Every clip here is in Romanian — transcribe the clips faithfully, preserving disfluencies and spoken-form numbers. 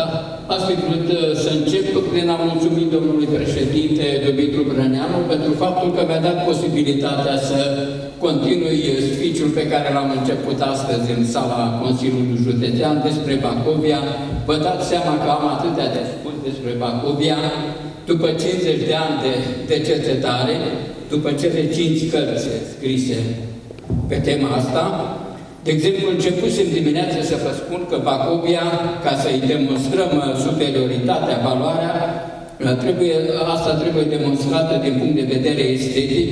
Da, astfel să încep prin a mulțumi domnului președinte Dumitru Brăneanu pentru faptul că mi-a dat posibilitatea să continui speech-ul pe care l-am început astăzi în sala Consiliului Județean despre Bacovia. Vă dați seama că am atâtea de spus despre Bacovia după cincizeci de ani de, de cercetare, după cele cinci cărți scrise pe tema asta. De exemplu, începusem dimineața să vă spun că Bacovia, ca să-i demonstrăm superioritatea, valoarea, trebuie, asta trebuie demonstrată din punct de vedere estetic,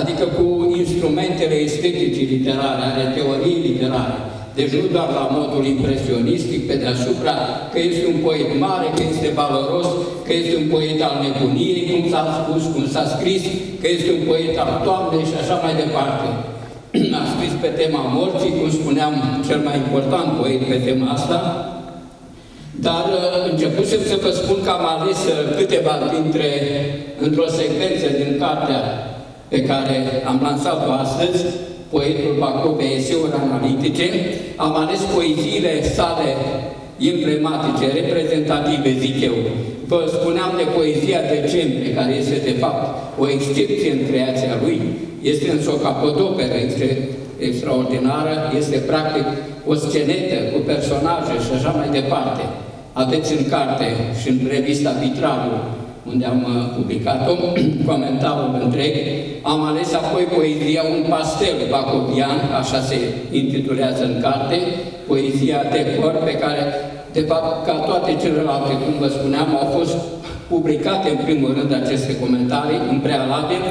adică cu instrumentele estetice literare, ale teoriei literare. Deci nu doar la modul impresionistic, pe deasupra, că este un poet mare, că este valoros, că este un poet al nebunirii, cum s-a spus, cum s-a scris, că este un poet al toamnei și așa mai departe. A scris pe tema morții, cum spuneam, cel mai important poet pe tema asta, dar începusem să vă spun că am ales câteva dintre, într-o secvență din cartea pe care am lansat-o astăzi, poetul Bacovia, eseuri analitice, am ales poeziile sale emblematice, reprezentative, zic eu. Vă spuneam de poezia Decembrie, care este de fapt o excepție în creația lui, este însă o capodoperă, este extraordinară, este practic o scenetă cu personaje și așa mai departe. Aveți în carte și în revista Vitral, unde am publicat-o, comentarul întreg. Am ales apoi poezia Un pastel bacovian, așa se intitulează în carte, poezia de cor, pe care, de fapt, ca toate celelalte, cum vă spuneam, au fost publicate în primul rând aceste comentarii, în prealabil,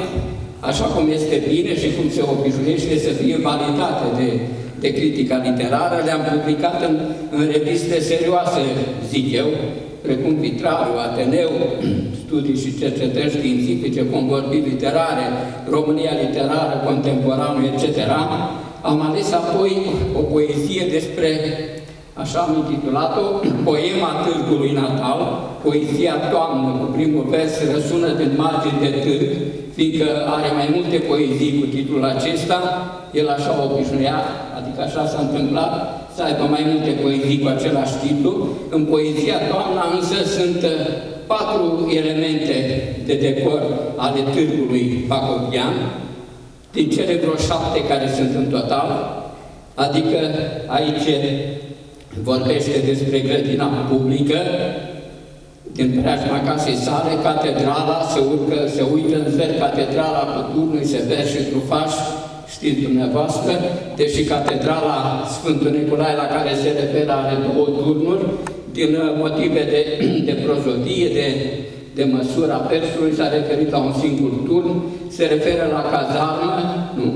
așa cum este bine și cum se obișnuiește să fie validate de, de critica literară, le-am publicat în, în reviste serioase, zic eu, precum Pitrariu, Ateneu, studii și cercetări științifice, convorbiri literare, România literară, Contemporanul, et cetera. Am ales apoi o poezie despre, așa am intitulat-o, Poema Târgului Natal, poezia toamnă, cu primul vers, răsună din margini de târg, fiindcă are mai multe poezii cu titlul acesta, el așa o obișnuia, adică așa s-a întâmplat, să aibă mai multe poezii cu același titlu. În poezia toamna însă sunt patru elemente de decor ale târgului bacovian, din cele vreo șapte care sunt în total, adică aici vorbește despre grădina publică, din preajma casei sale, catedrala, se, urcă, se uită în zer, catedrala cu turnuri, severi și trufași, știți dumneavoastră, deși catedrala Sfântul Nicolae, la care se referă, are două turnuri, din motive de, de prozodie, de, de măsura persului, s-a referit la un singur turn, se referă la cazarmă, nu,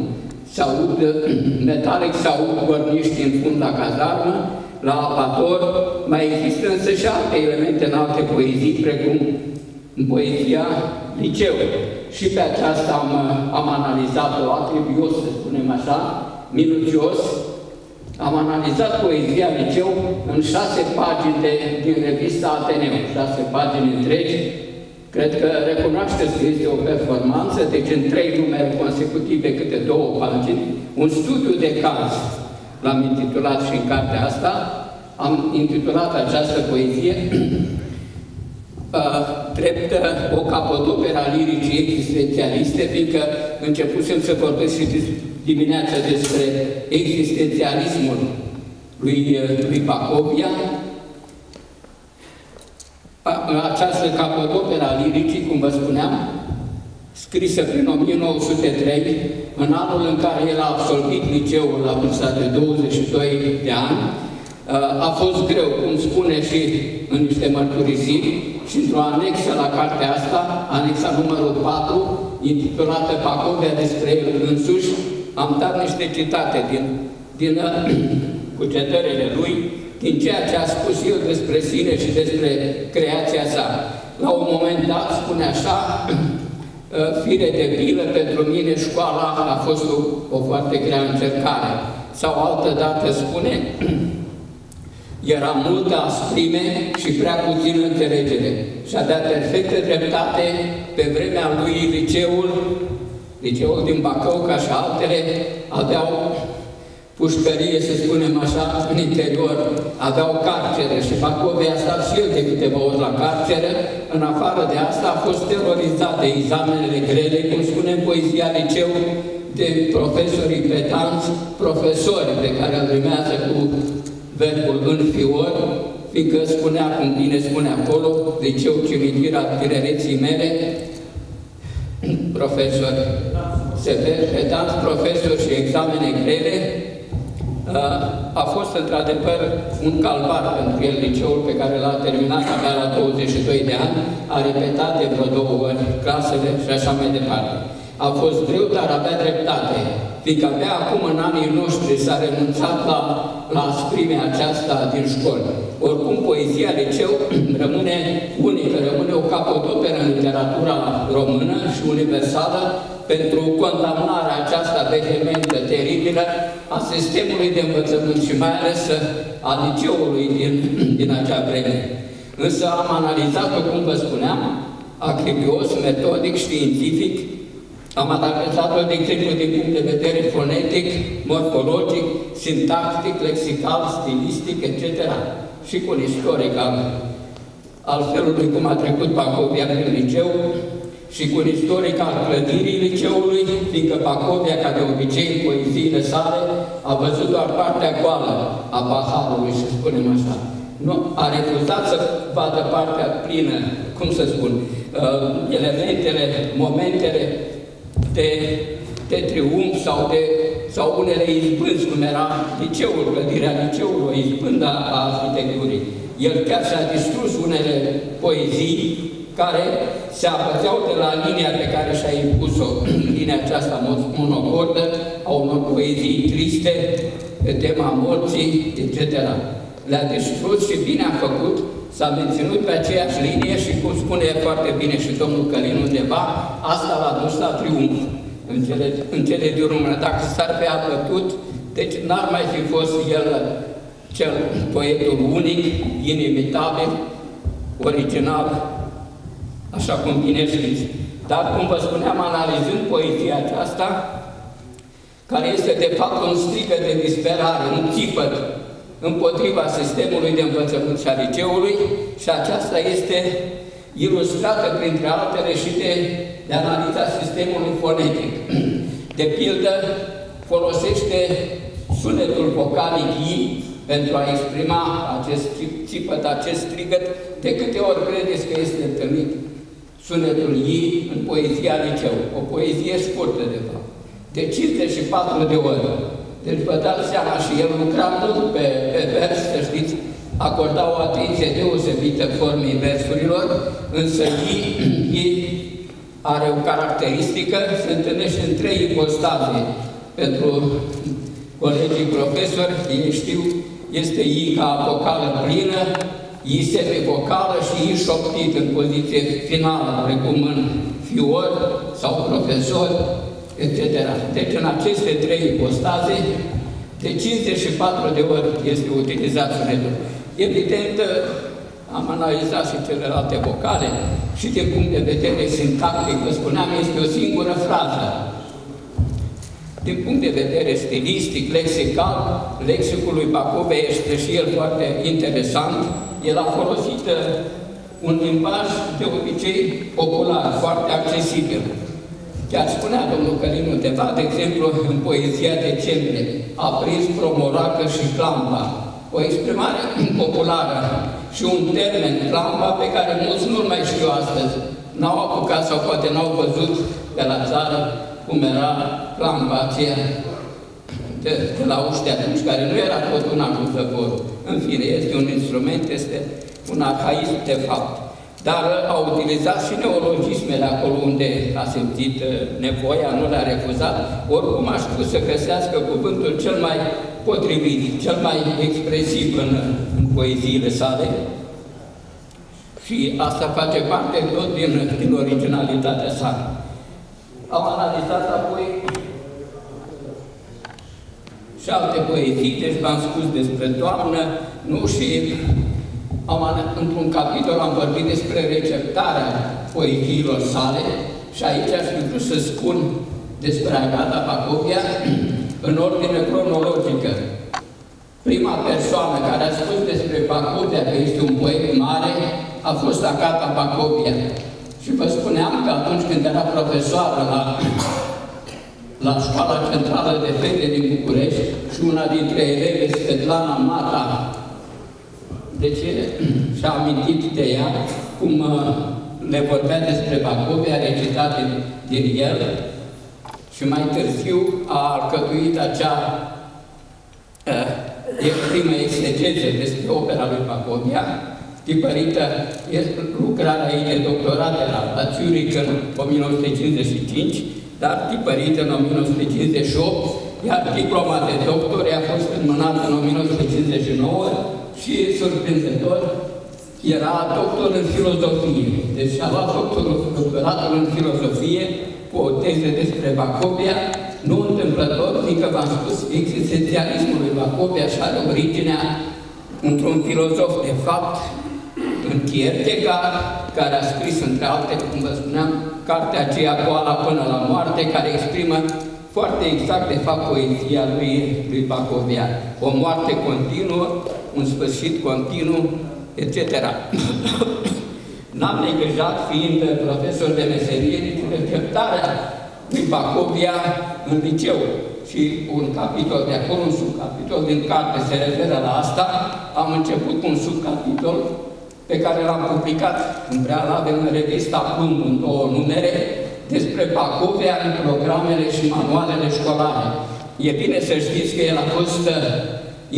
se aud metalic, se aud gorniști în fund la cazarmă, la apator, mai există însă și alte elemente în alte poezii, precum în poezia Liceu. Și pe aceasta am, am analizat-o atribios, să spunem așa, minuțios. Am analizat poezia Liceu în șase pagini de, din revista Ateneu, șase pagini întregi. Cred că recunoașteți că este o performanță, deci în trei numere consecutive, câte două pagini, un studiu de caz. L-am intitulat și în cartea asta, am intitulat această poezie drept o capodoperă a liricii existențialiste, fiindcă începusem să vorbesc și dimineața despre existențialismul lui, lui Bacovia. Această capodoperă a liricii, cum vă spuneam, scrisă prin o mie nouă sute trei, în anul în care el a absolvit liceul la vârsta de douăzeci și doi de ani, a fost greu, cum spune și în niște mărturisiri, și într-o anexă la cartea asta, anexa numărul patru, intitulată Bacovia despre el însuși, am dat niște citate din, din cugetările lui, din ceea ce a spus el despre sine și despre creația sa. La un moment dat spune așa: fire de bilă, pentru mine școala a fost o, o foarte grea încercare. Sau altă dată spune, era multă asprime și prea puțină înțelegere. Și avea perfectă dreptate pe vremea lui liceul, liceul din Bacău, ca și altele, aveau pușcărie, să spunem așa, în interior, aveau carcere și Bacovia a stat și el de câteva ori la carcere. În afară de asta a fost terorizat de examenele grele, cum spune poezia liceu, de profesorii petanți, profesori pe care îl rimează cu verbul în fior, fiindcă spunea, cum bine spune acolo, liceu cimitir al tinereții mele, profesor sever, petanți, profesori și examene grele. A fost într-adevăr un calvar pentru el, liceul pe care l-a terminat abia la douăzeci și doi de ani, a repetat de vreo două ori clasele și așa mai departe. A fost greu, dar avea dreptate, fiindcă abia acum, în anii noștri, s-a renunțat la, la asprimea aceasta din școli. Oricum, poezia liceu rămâne unică, rămâne o capodoperă în literatura română și universală pentru condamnarea aceasta vehementă, teribilă, a sistemului de învățământ și mai ales a liceului din, din acea vreme. Însă am analizat-o, cum vă spuneam, acribios, metodic, științific. Am analizat-o, de exemplu, din punct de vedere fonetic, morfologic, sintactic, lexical, stilistic, et cetera. Și cu un istoric al, al felului cum a trecut Bacovia prin liceu, și cu un istoric al clădirii liceului, fiindcă Bacovia, ca de obicei în poeziile sale, a văzut doar partea goală a paharului, să spunem așa. Nu, a refuzat să vadă partea plină, cum să spun, elementele, momentele de, de triumf sau, de, sau unele izbânzi, cum era liceul, clădirea liceului, o izbândă a arhitecturii. El chiar și-a distrus unele poezii care se apățeau de la linia pe care și-a impus-o, linia aceasta monocordă, a unor poezii triste, tema morții, et cetera. Le-a distrus și bine a făcut, s-a menținut pe aceeași linie și, cum spune foarte bine și domnul Călin undeva, asta l-a dus la triumf în cele, în cele din urmă. Dacă s-ar fi apătut, deci n-ar mai fi fost el cel poetul unic, inimitabil, original, așa cum bine știți. Dar, cum vă spuneam, analizând poezia aceasta, care este de fapt un strigă de disperare, un țipăt împotriva sistemului de învățământ și a liceului, și aceasta este ilustrată, printre altele, și de, de analiza sistemului fonetic. De pildă, folosește sunetul vocalic I pentru a exprima acest țipăt, acest strigăt. De câte ori credeți că este întâlnit sunetul I în poezia liceu? O poezie scurtă, de fapt, de cincizeci și patru de ori. Deci vă dați seama, și el lucra mult pe, pe vers, să știți, acorda o atenție deosebită formei versurilor, însă I are o caracteristică, se întâlnește în trei ipostaze. Pentru colegii profesori, ei știu, este I ca vocală plină, I semivocală și I șoptit în poziție finală, precum în fior sau profesor, et cetera. Deci în aceste trei ipostaze, de cincizeci și patru de ori este utilizat sunetul. Evident, am analizat și celelalte vocale și din punct de vedere sintactic, vă spuneam, este o singură frază. Din punct de vedere stilistic, lexical, lexicul lui Bacovia este și el foarte interesant. El a folosit un limbaj de obicei popular, foarte accesibil. Chiar spunea domnul Călin undeva, de exemplu, în poezia Decembrie, a prins promoracă și clampa, o exprimare populară și un termen, clampa, pe care mulți nu-l mai știu astăzi. N-au apucat sau poate n-au văzut de la țară cum era clampa aceea de, de la uște atunci, care nu era tot una cu zăvorul. În fine, este un instrument, este un arhaism de fapt. Dar a utilizat și neologismele acolo unde a simțit nevoia, nu le-a refuzat. Oricum a știut să găsească cuvântul cel mai potrivit, cel mai expresiv în, în poeziile sale. Și asta face parte tot din, din originalitatea sa. Am analizat apoi și alte poezii, deci v-am spus despre toamnă, nu, și într-un capitol am vorbit despre receptarea poeziilor sale și aici aș fi vrut să spun despre Agatha Bacovia în ordine cronologică. Prima persoană care a spus despre Bacovia că este un poet mare a fost Agatha Bacovia. Și vă spuneam că atunci când era profesoară la, la Școala Centrală de Fete din București și una dintre eleve, Svetlana Mata, deci și-a amintit de ea cum le vorbea despre Bacovia, a recitat din, din el și mai târziu a alcătuit acea e prima exegeze despre opera lui Bacovia, tipărită lucrarea ei de doctorat de la, la Zürich în o mie nouă sute cincizeci și cinci, dar tipărită în o mie nouă sute cincizeci și opt, iar diploma de doctor a fost înmânată în o mie nouă sute cincizeci și nouă și, surprinzător, era doctor în filozofie. Deci a luat doctorul, doctoratul în filozofie cu o teză despre Bacovia, nu întâmplător, fiindcă v-am spus, existențialismul lui Bacovia și are originea într-un filozof, de fapt, în Kierkegaard, care a scris, între alte, cum vă spuneam, cartea aceea, Boala până la moarte, care exprimă foarte exact, de fapt, poezia lui, lui Bacovia. O moarte continuă, un sfârșit continuu, et cetera. N-am neglijat, fiind profesor de meserie, nici receptarea lui Bacovia în liceu. Și un capitol de acolo, un subcapitol din carte se referă la asta. Am început cu un subcapitol pe care l-am publicat în prealabe în revista Plumb, în două numere, despre Bacovia în programele și manualele școlare. E bine să știți că el a fost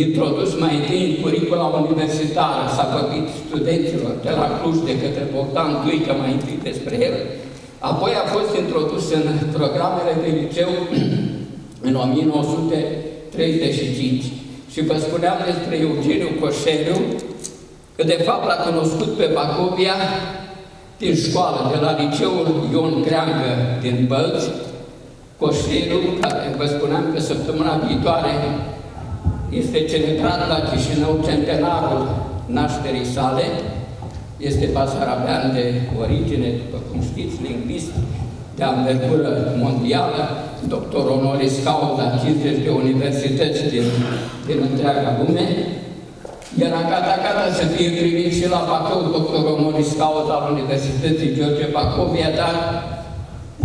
introdus mai întâi în curicula universitară. S-a vorbit studenților de la Cluj, de către Bogdan Duică, mai întâi despre el. Apoi a fost introdus în programele de liceu în o mie nouă sute treizeci și cinci. Și vă spuneam despre Eugeniu Coșeriu, că de fapt l-a cunoscut pe Bacovia din școală, de la liceul Ion Creangă din Bălți. Coșeriu, care vă spuneam că săptămâna viitoare este celebrat la Chișinău centenarul nașterii sale, este basarabean de origine, după cum știți, lingvist de anvergură mondială, doctor honoris causa cincizeci de universități din, din întreaga lume, iar Agatha să fie primit și la Bacău, doctor honoris causa al Universității George Bacovia, dar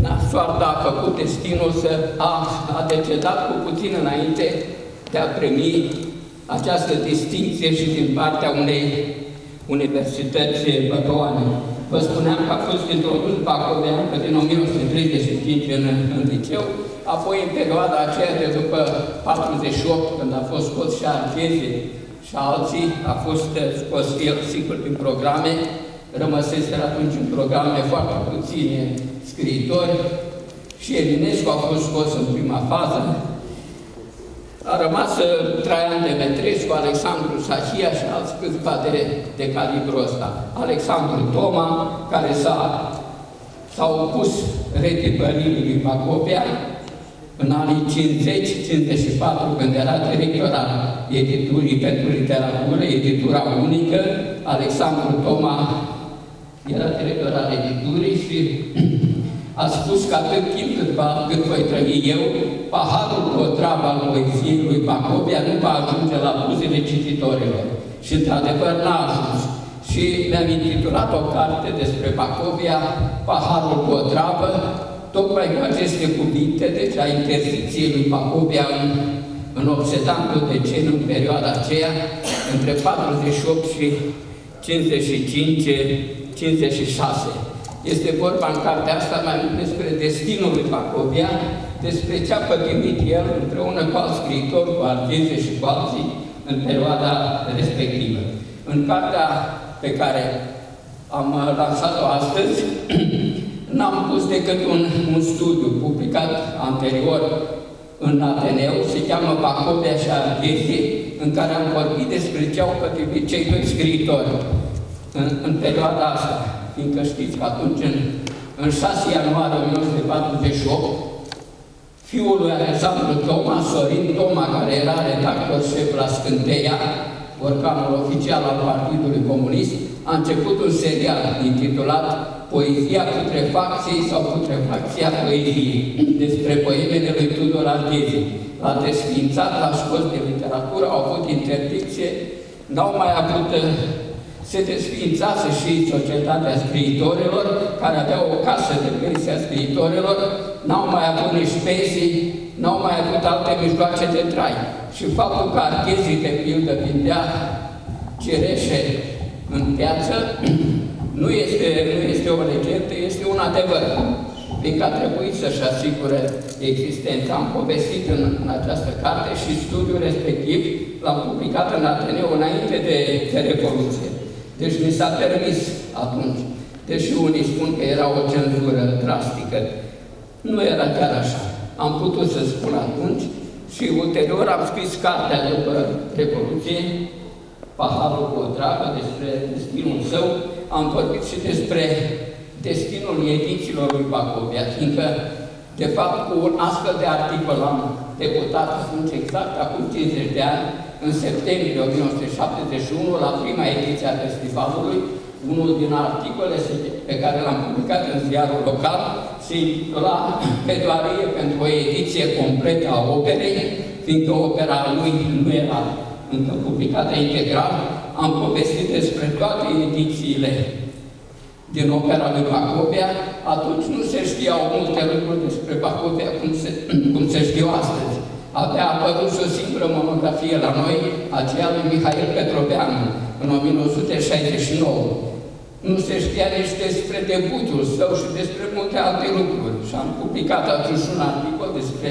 na, soarta a făcut destinul să a, a decedat cu puțin înainte de a primi această distinție și din partea unei Universități Băcoane. Vă spuneam că a fost introdus Bacovia din o mie nouă sute treizeci și cinci în, în liceu, apoi în perioada aceea de după patruzeci și opt, când a fost scos și Arghezi și alții, a fost scos el sigur prin programe, rămăseseră atunci în programe foarte puține scriitori și Eminescu a fost scos în prima fază. A rămas Traian de Metrescu, Alexandru Sahia și alți câțiva de, de calibrul ăsta. Alexandru Toma, care s-a opus retipăririi lui Bacovia în anii cincizeci cincizeci și patru, când era director al editurii pentru literatură, editura unică. Alexandru Toma era director al editurii și a spus că atât timp cât, va, cât voi trăi eu, paharul potrab al poeziei lui Bacovia nu va ajunge la buzele cititorilor. Și într-adevăr n-a ajuns. Și mi-am intitulat o carte despre Bacovia, Paharul potrabă, tocmai cu aceste cuvinte, deci a interziției lui Bacovia în, în obsedantul deceniu, în perioada aceea, între patruzeci și opt și cincizeci și cinci cincizeci și șase. Este vorba în cartea asta mai mult despre destinul lui Bacovia, despre ce a pătimit el împreună cu alți scriitori, cu Arghezi și cu alții, în perioada respectivă. În cartea pe care am lansat-o astăzi, n-am pus decât un, un studiu publicat anterior în Ateneu, se cheamă Bacovia și Arghezi, în care am vorbit despre ce au pătimit cei doi scriitori în, în perioada asta. Fiindcă știți că atunci, în, în șase ianuarie o mie nouă sute patruzeci și opt, fiul lui Alexandru Toma, Sorin Toma, care era redactor șef la Scânteia, organul oficial al Partidului Comunist, a început un serial intitulat Poezia putrefacției sau Putrefacția poeziei, despre poemele lui Tudor Arghezi. l-a desființat la școli de literatură, au avut interdicție, n-au mai avut, se desființase și Societatea Scriitorilor, care avea o casă de pensie a scriitorilor, n-au mai avut nici pensii, n-au mai avut alte mijloace de trai. Și faptul că Arghezi, de pildă, vindea cireșe în piață, nu este, nu este o legendă, este un adevăr. Fiindcă a trebuit să-și asigure existența. Am povestit în, în această carte și studiul respectiv l-am publicat în Ateneu înainte de, de Revoluție. Deci mi s-a permis atunci. Deși unii spun că era o cenzură drastică, nu era chiar așa. Am putut să spun atunci și ulterior am scris cartea după Revoluție, Paharul cu o dragă, despre destinul său. Am vorbit și despre destinul edițiilor lui Bacovia, fiindcă, de fapt, cu un astfel de articol am debutat, sunt exact acum cincizeci de ani, în septembrie o mie nouă sute șaptezeci și unu, la prima ediție a festivalului, unul din articole pe care l-am publicat în ziarul local, se intitula Pledoarie pentru o ediție completă a operei, fiindcă opera lui nu era încă publicată integral. Am povestit despre toate edițiile din opera lui Bacovia. Atunci nu se știau multe lucruri despre Bacovia cum se, cum se știu astăzi. Abia a apărut o singură monografie la noi, aceea lui Mihail Petroveanu, în o mie nouă sute șaizeci și nouă. Nu se știa nici despre debutul său și despre multe alte lucruri. Și am publicat atunci un articol despre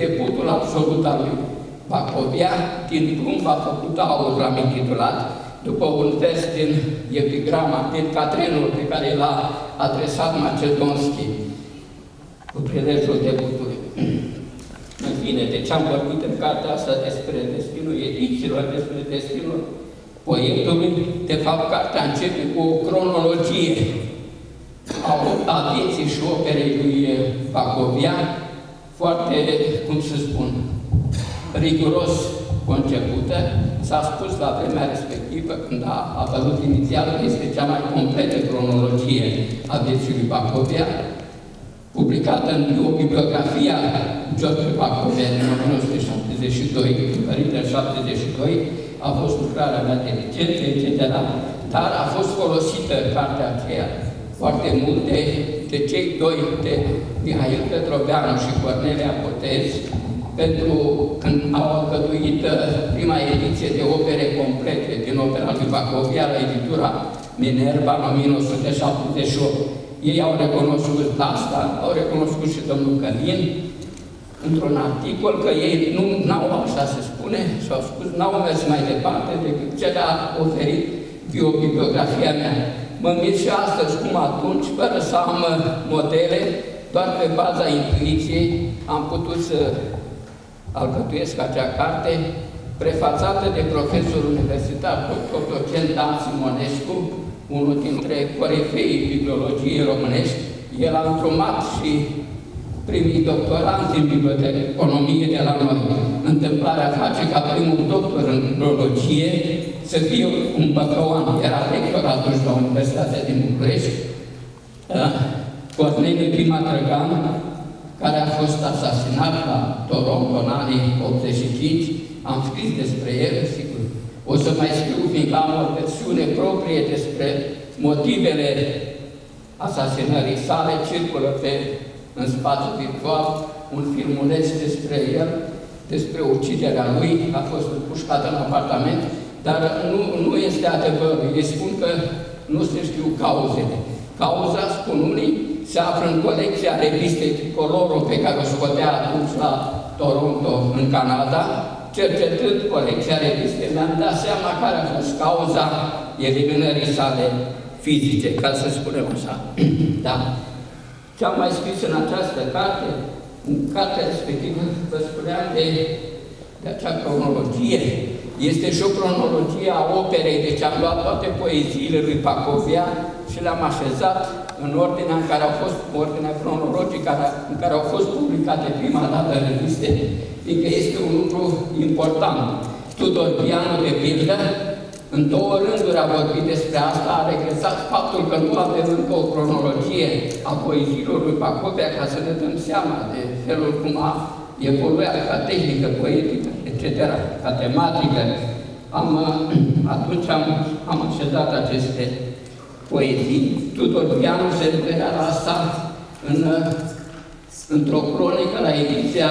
debutul absolut al lui Bacovia, din Plumba făcută aur, l-am intitulat, după un vers din epigrama, din Catrenul pe care l-a adresat Macedonski cu prilejul debutului. În fine, deci am vorbit în cartea asta despre destinul ediților, despre destinul poetului. De fapt, cartea începe cu o cronologie a vieții și operei lui Bacovia, foarte, cum să spun, riguros concepută. S-a spus la vremea respectivă, când a apărut inițială, este cea mai completă cronologie a vieții lui Bacovia, publicată în o bibliografie a George Bacovia din o mie nouă sute șaptezeci și doi, tipărită în șaptezeci și doi, a fost lucrarea mea de licență, et cetera. Dar a fost folosită cartea aceea foarte mult de, de cei doi, de Mihail Petroveanu și Cornelia Potez, pentru când au alcătuit prima ediție de opere complete din opera lui Bacovia la editura Minerva în o mie nouă sute șaptezeci și opt. Ei au recunoscut asta, au recunoscut și domnul Călin, într-un articol, că ei nu au, așa se spune, și-au spus, n-au mers mai departe decât ce le-a oferit biobibliografia mea. Mă mir și astăzi, cum atunci, fără să am modele, doar pe baza intuiției am putut să alcătuiesc acea carte, prefațată de profesorul universitar, doctor docent Dan Simonescu, unul dintre corifeii bibliologiei românești. El a întrumat și primii doctoranți în biblioteconomie de la noi. Întâmplarea face ca primul doctor în bibliologie să fie un băcăuan. Era rector atunci la Universitatea din București, Corneliu Prima Trăgan, care a fost asasinat la Toronto în anii optzeci și cinci. Am scris despre el, sigur. O să mai scriu, fiindcă am o versiune proprie despre motivele asasinării sale, circulă pe, în spațiu virtual, un filmuleț despre el, despre uciderea lui, a fost împușcat în apartament, dar nu, nu este adevărul. Ei spun că nu se știu cauzele. Cauza, spun unii, se află în colecția revistei Tricolorul pe care o scotea atunci la Toronto, în Canada. Cercetând colecția revistei, mi-am dat seama care a fost cauza eliminării sale fizice, ca să spunem așa. Da. Ce am mai scris în această carte, în cartea respectivă, vă spuneam de, de acea cronologie. Este și o cronologie a operei, deci am luat toate poeziile lui Bacovia și le-am așezat în ordinea în care au fost, ordinea cronologică în care au fost publicate prima dată în reviste, fiindcă este un lucru important. Tudor Pianu, de pildă, în două rânduri a vorbit despre asta, a regresat faptul că nu avem încă o cronologie a poeziilor lui Bacovia, ca să ne dăm seama de felul cum a evoluat ca tehnică poetică, et cetera, ca tematică. Am, atunci am, am așezat aceste poezii. Tudor Vianu se referea la asta în, într-o cronică la ediția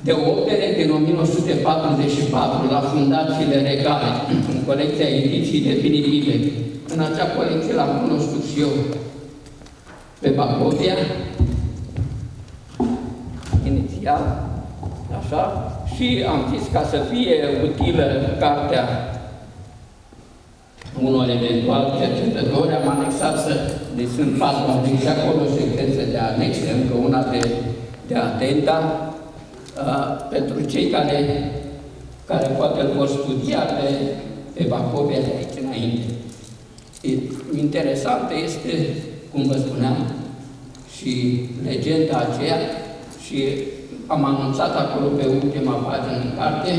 de opere din o mie nouă sute patruzeci și patru la Fundațiile Regale, în colecția ediției definitive. În acea colecție l-am cunoscut și eu pe Bacovia, inițial, așa, și am zis, ca să fie utilă cartea unor eventual cercetători, am anexat să, deci sunt patru anexe acolo, secvențe de anexe, încă una de, de atenta, Uh, pentru cei care, care poate îl vor studia pe, pe Bacovia de aici înainte. E, interesant este, cum vă spuneam, și legenda aceea, și am anunțat acolo pe ultima pagină în carte,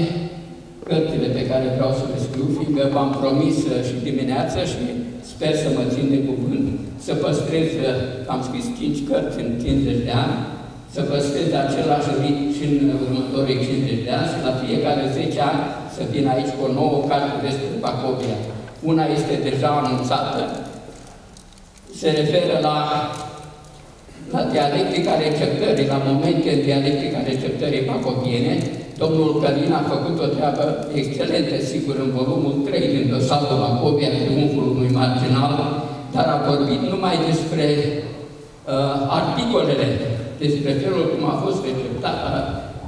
cărțile pe care vreau să le scriu, fiindcă v-am promis și dimineață și sper să mă țin de cuvânt, să păstrez, am scris cinci cărți în cincizeci de ani, să păstrez același ritm și în următorii cincizeci de ani, și la fiecare zece ani să vin aici cu o nouă carte despre Bacovia. Una este deja anunțată, se referă la, la dialectica receptării, la momente în dialectica receptării bacoviene. Domnul Călin a făcut o treabă excelentă, sigur, în volumul trei din dosarul Bacovia, triumful unui marginal, dar a vorbit numai despre uh, articolele, despre felul cum a fost receptată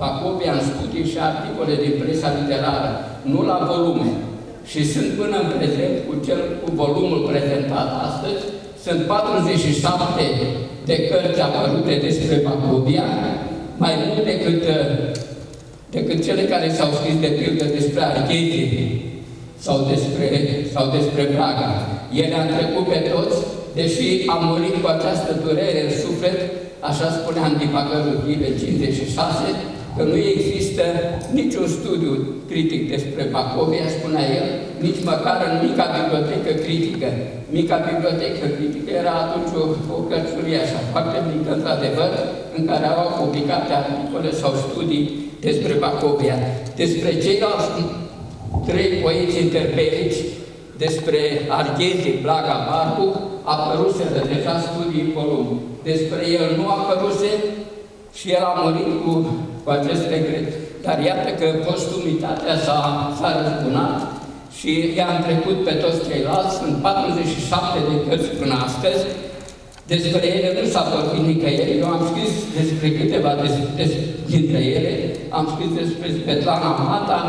Bacovia în studii și articole din presa literară, nu la volume. Și sunt până în prezent, cu, cel, cu volumul prezentat astăzi, sunt patruzeci și șapte de cărți apărute despre Bacovia, mai mult decât, decât cele care s-au scris de pildă despre Arghezi sau despre, sau despre Braga. Ele am trecut pe toți, deși am murit cu această durere în suflet. Așa spunea Antipagărul Ghile cincizeci și șase, că nu există niciun studiu critic despre Bacovia, spunea el, nici măcar în mica bibliotecă critică. Mica bibliotecă critică era atunci o, o cărțurie așa foarte mică, într-adevăr, în care au publicat articole sau studii despre Bacovia. Despre ceilalți trei poeți interbelici, despre Arghezi, Blaga, Barbu, apăruseră deja studii în volum. Despre el nu apăruse și el a murit cu, cu acest regret. Dar iată că postumitatea s-a răzbunat și i-am trecut pe toți ceilalți. Sunt patruzeci și șapte de cărți până astăzi. Despre ele nu s-a vorbit nicăieri. Eu am scris despre câteva des, des, dintre ele. Am scris despre Svetlana Mata,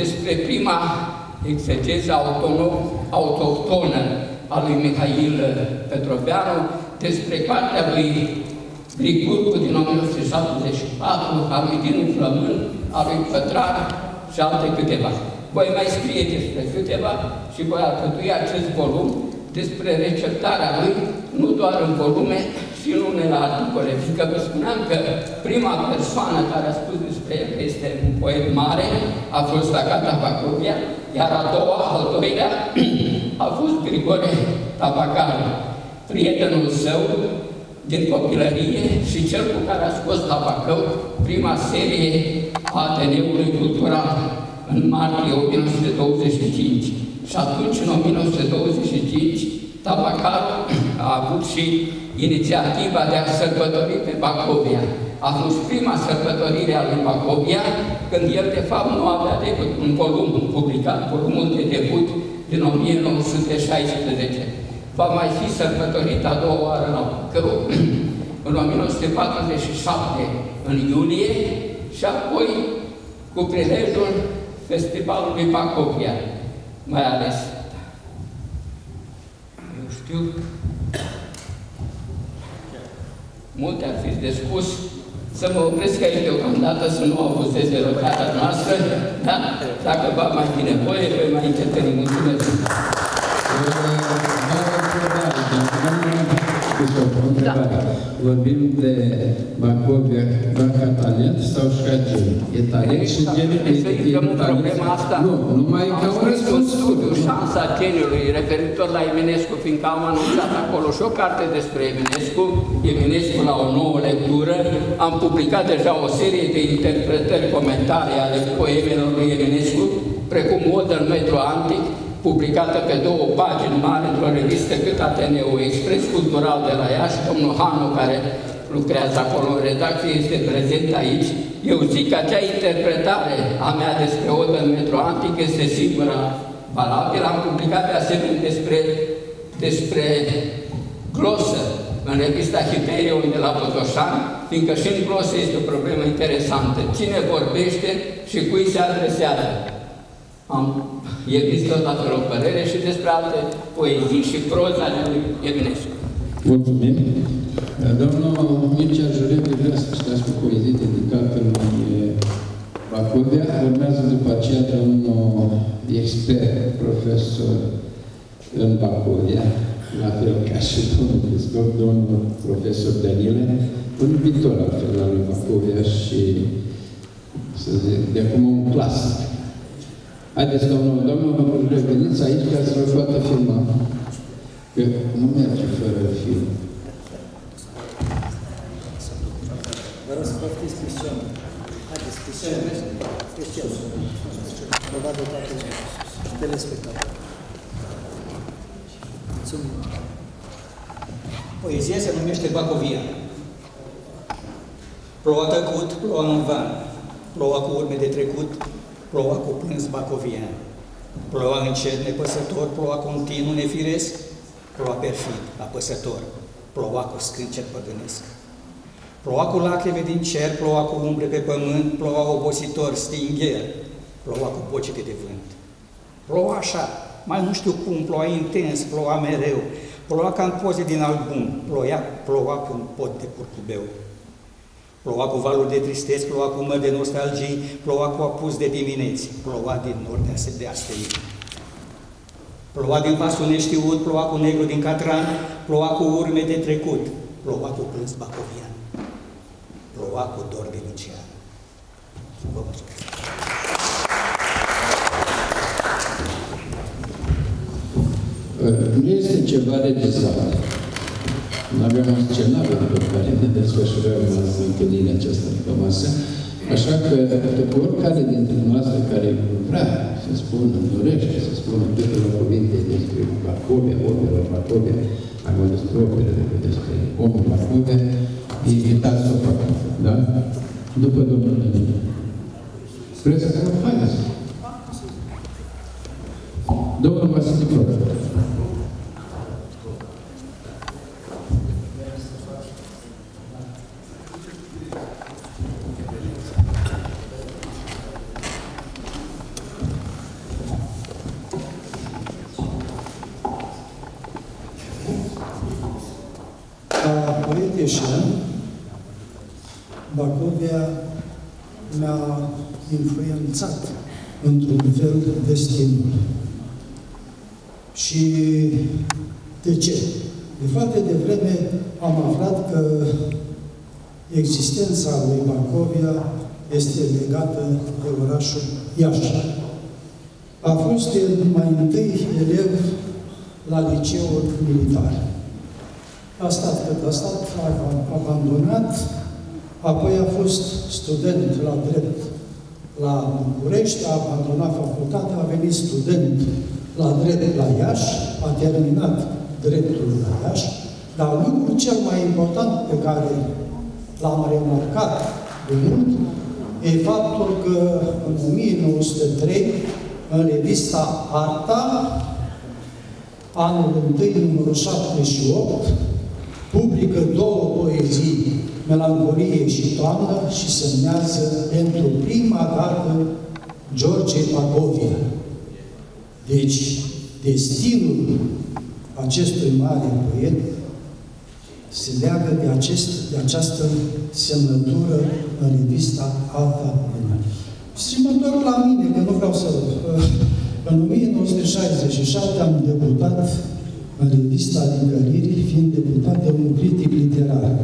despre prima exegeză autohtonă a lui Mihail Petroveanu, despre cartea lui Grigore din o mie nouă sute șaptezeci și patru, a lui Dinu Flămân, a lui Pătrar și alte câteva. Voi mai scrie despre câteva și voi alcătui acest volum despre receptarea lui, nu doar în volume, și în unele articole, fiindcă vă spuneam că prima persoană care a spus despre el că este un poet mare a fost Agatha Bacovia, iar a doua, al doilea, a fost Grigore Tabacaru, prietenul său din copilărie și cel cu care a scos la Bacău prima serie a Ateneului Cultural în martie o mie nouă sute douăzeci și cinci. Și atunci, în o mie nouă sute douăzeci și cinci, Tabacaru a avut și inițiativa de a sărbători pe Bacovia. A fost prima sărbătorire a lui Bacovia, când el, de fapt, nu avea decât un volum publicat, volumul de debut din o mie nouă sute șaisprezece. Va mai fi sărbătorit a doua oară la Bacău, în o mie nouă sute patruzeci și șapte, în iulie, și apoi cu prilejul Festivalului Bacovia, mai ales. Eu știu, multe ar fi de spus, să mă opresc aici deocamdată, să nu abuzez de răbdarea noastră, dar dacă va mai fi nevoie, voi mai interveni. Mulțumesc! Da. vorbim de Bacovia, Bacatanet sau Șcatin. E talent și nu, numai ca un răspuns studiu. Șansa Atenului referitor la Eminescu, fiindcă am anunțat acolo și o carte despre Eminescu, Eminescu la o nouă lectură, am publicat deja o serie de interpretări, comentarii ale poemelor lui Eminescu, precum Odă în metru antic, publicată pe două pagini mari într-o revistă cât Ateneu, Expres Cultural de la Iași. Domnul Hanu, care lucrează acolo în redacție, este prezent aici. Eu zic că acea interpretare a mea despre Odă în metru antic este singura valabilă. Am publicat de asemenea despre, despre glosă în revista Hiperion de la Botoșan, fiindcă și în glosă este o problemă interesantă. Cine vorbește și cui se adresează? Am episod la o părere și despre alte poezii și proza ale lui Eminescu. Mulțumim. Domnul Mircea Jurel vrea să citească o poezie dedicată lui Bacovia. Urmează după aceea domnul expert, profesor în Bacovia, la fel ca și domnul Chiscop, domnul profesor Danile, un viitor la fel la lui Bacovia și, să zic, de acum un clasic. Haideți, domnul, domnul, vă veniți aici ca să vă poată filma. Că nu merge fără film. Vă rog să poftiți pe scenă. Haideți, pe scenă. Pe scenă. Vă vadă toată lumea. Telespectatori. Mulțumim. Poezia se numește Bacovia. Ploua tăcut, ploua în van. Ploua cu urme de trecut. Ploua cu plâns bacovian, ploua încet nepăsător, ploua continuu nefiresc, ploua perfid, apăsător, ploua cu scâncet păgânesc. Ploua cu lacrime din cer, ploua cu umbre pe pământ, ploua obositor, stingher, ploua cu bocete de vânt. Ploua așa, mai nu știu cum, ploua intens, ploua mereu, ploua ca în poze din album, ploua, ploua cu un pot de curcubeu. Ploua cu valuri de tristeți, ploua cu mări de nostalgii, ploua cu apus de dimineți, ploua din nord de Astei. Ploua din vasul neștiut, ploua cu negru din catran, ploua cu urme de trecut, ploua cu plâns bacovian, ploua cu dor de Lucian. Vă mulțumesc! Nu este ceva de dezavă. Nu avem un scenariu după care ne desfășurăm întâlnirea aceasta după masă, așa că după oricare dintre noastre care vrea să spună, dorește să spună câteva cuvinte despre Bacovia, opera Bacovia, mai mult despre opera decât despre omul Bacovia, invitați să o facă, da? După domnul Daniel. Vreți să vă faceți? Domnul Vasile Proca. Bacovia mi-a influențat într-un fel destinul. Și de ce? De foarte devreme am aflat că existența lui Bacovia este legată de orașul Iași. A fost el mai întâi elev la liceul militar. A stat cât a stat, a abandonat, apoi a fost student la drept la București, a abandonat facultatea, a venit student la drept la Iași, a terminat dreptul la Iași, dar lucrul cel mai important pe care l-am remarcat de mult e faptul că în o mie nouă sute trei, în revista Arta, anul întâi, numărul șaptezeci și opt, publică două poezii, Melancolie și Toamnă, și semnează pentru prima dată George Bacovia. Deci, destinul acestui mare poet se leagă de, acest, de această semnătură în revista Alta Mână. Și mă întorc la mine, că nu vreau să... În o mie nouă sute șaizeci și șapte am debutat în revista Librăririi, fiind deputat de un critic literar.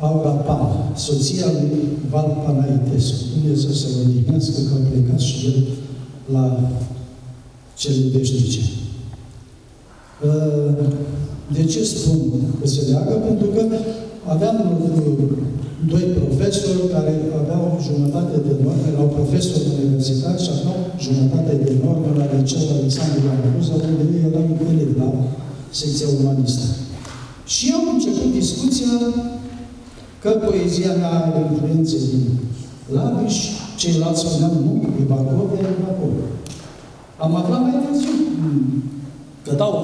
Aura Pan, soția lui Val Panaitescu. Dumnezeu să vă odihnească că a plecat și el la cele veșnice. De ce spun că se leagă? Pentru că aveam doi profesori care aveau jumătate de normă, erau profesori universitari și aveau jumătate de normă la liceul Alexandru Toma, unde eu eram coleg la secția umanistă. Și eu am început discuția că poezia mea are influențe din Labiș, ceilalți spuneam nu, e Bacovia, e Bacovia. Am aflat mai târziu că dau,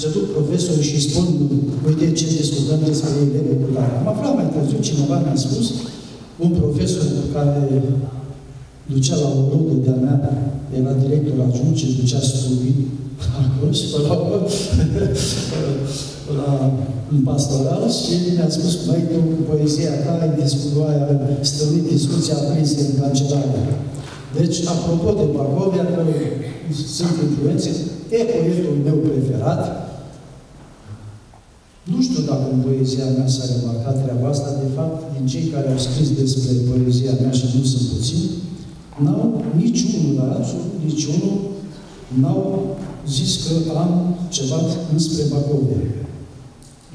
se duc profesorii și spun, uite ce discutăm despre elevii cu care. Am aflat mai târziu, cineva mi-a spus, un profesor care ducea la o rudă de-a mea, era director adjunct și ducea studii acolo și la, în pastoral și mi-a spus, băi, tu, poezia ta, ai stăvit discuția aprinsă în cancelare. Deci, apropo de Bacovia, că sunt influențe, e poetul meu preferat. Nu știu dacă în poezia mea s-a remarcat treaba asta, de fapt, din cei care au scris despre poezia mea și nu sunt puțini, n-au niciunul, dar absolut niciunul, n-au zis că am ceva înspre Bacovia.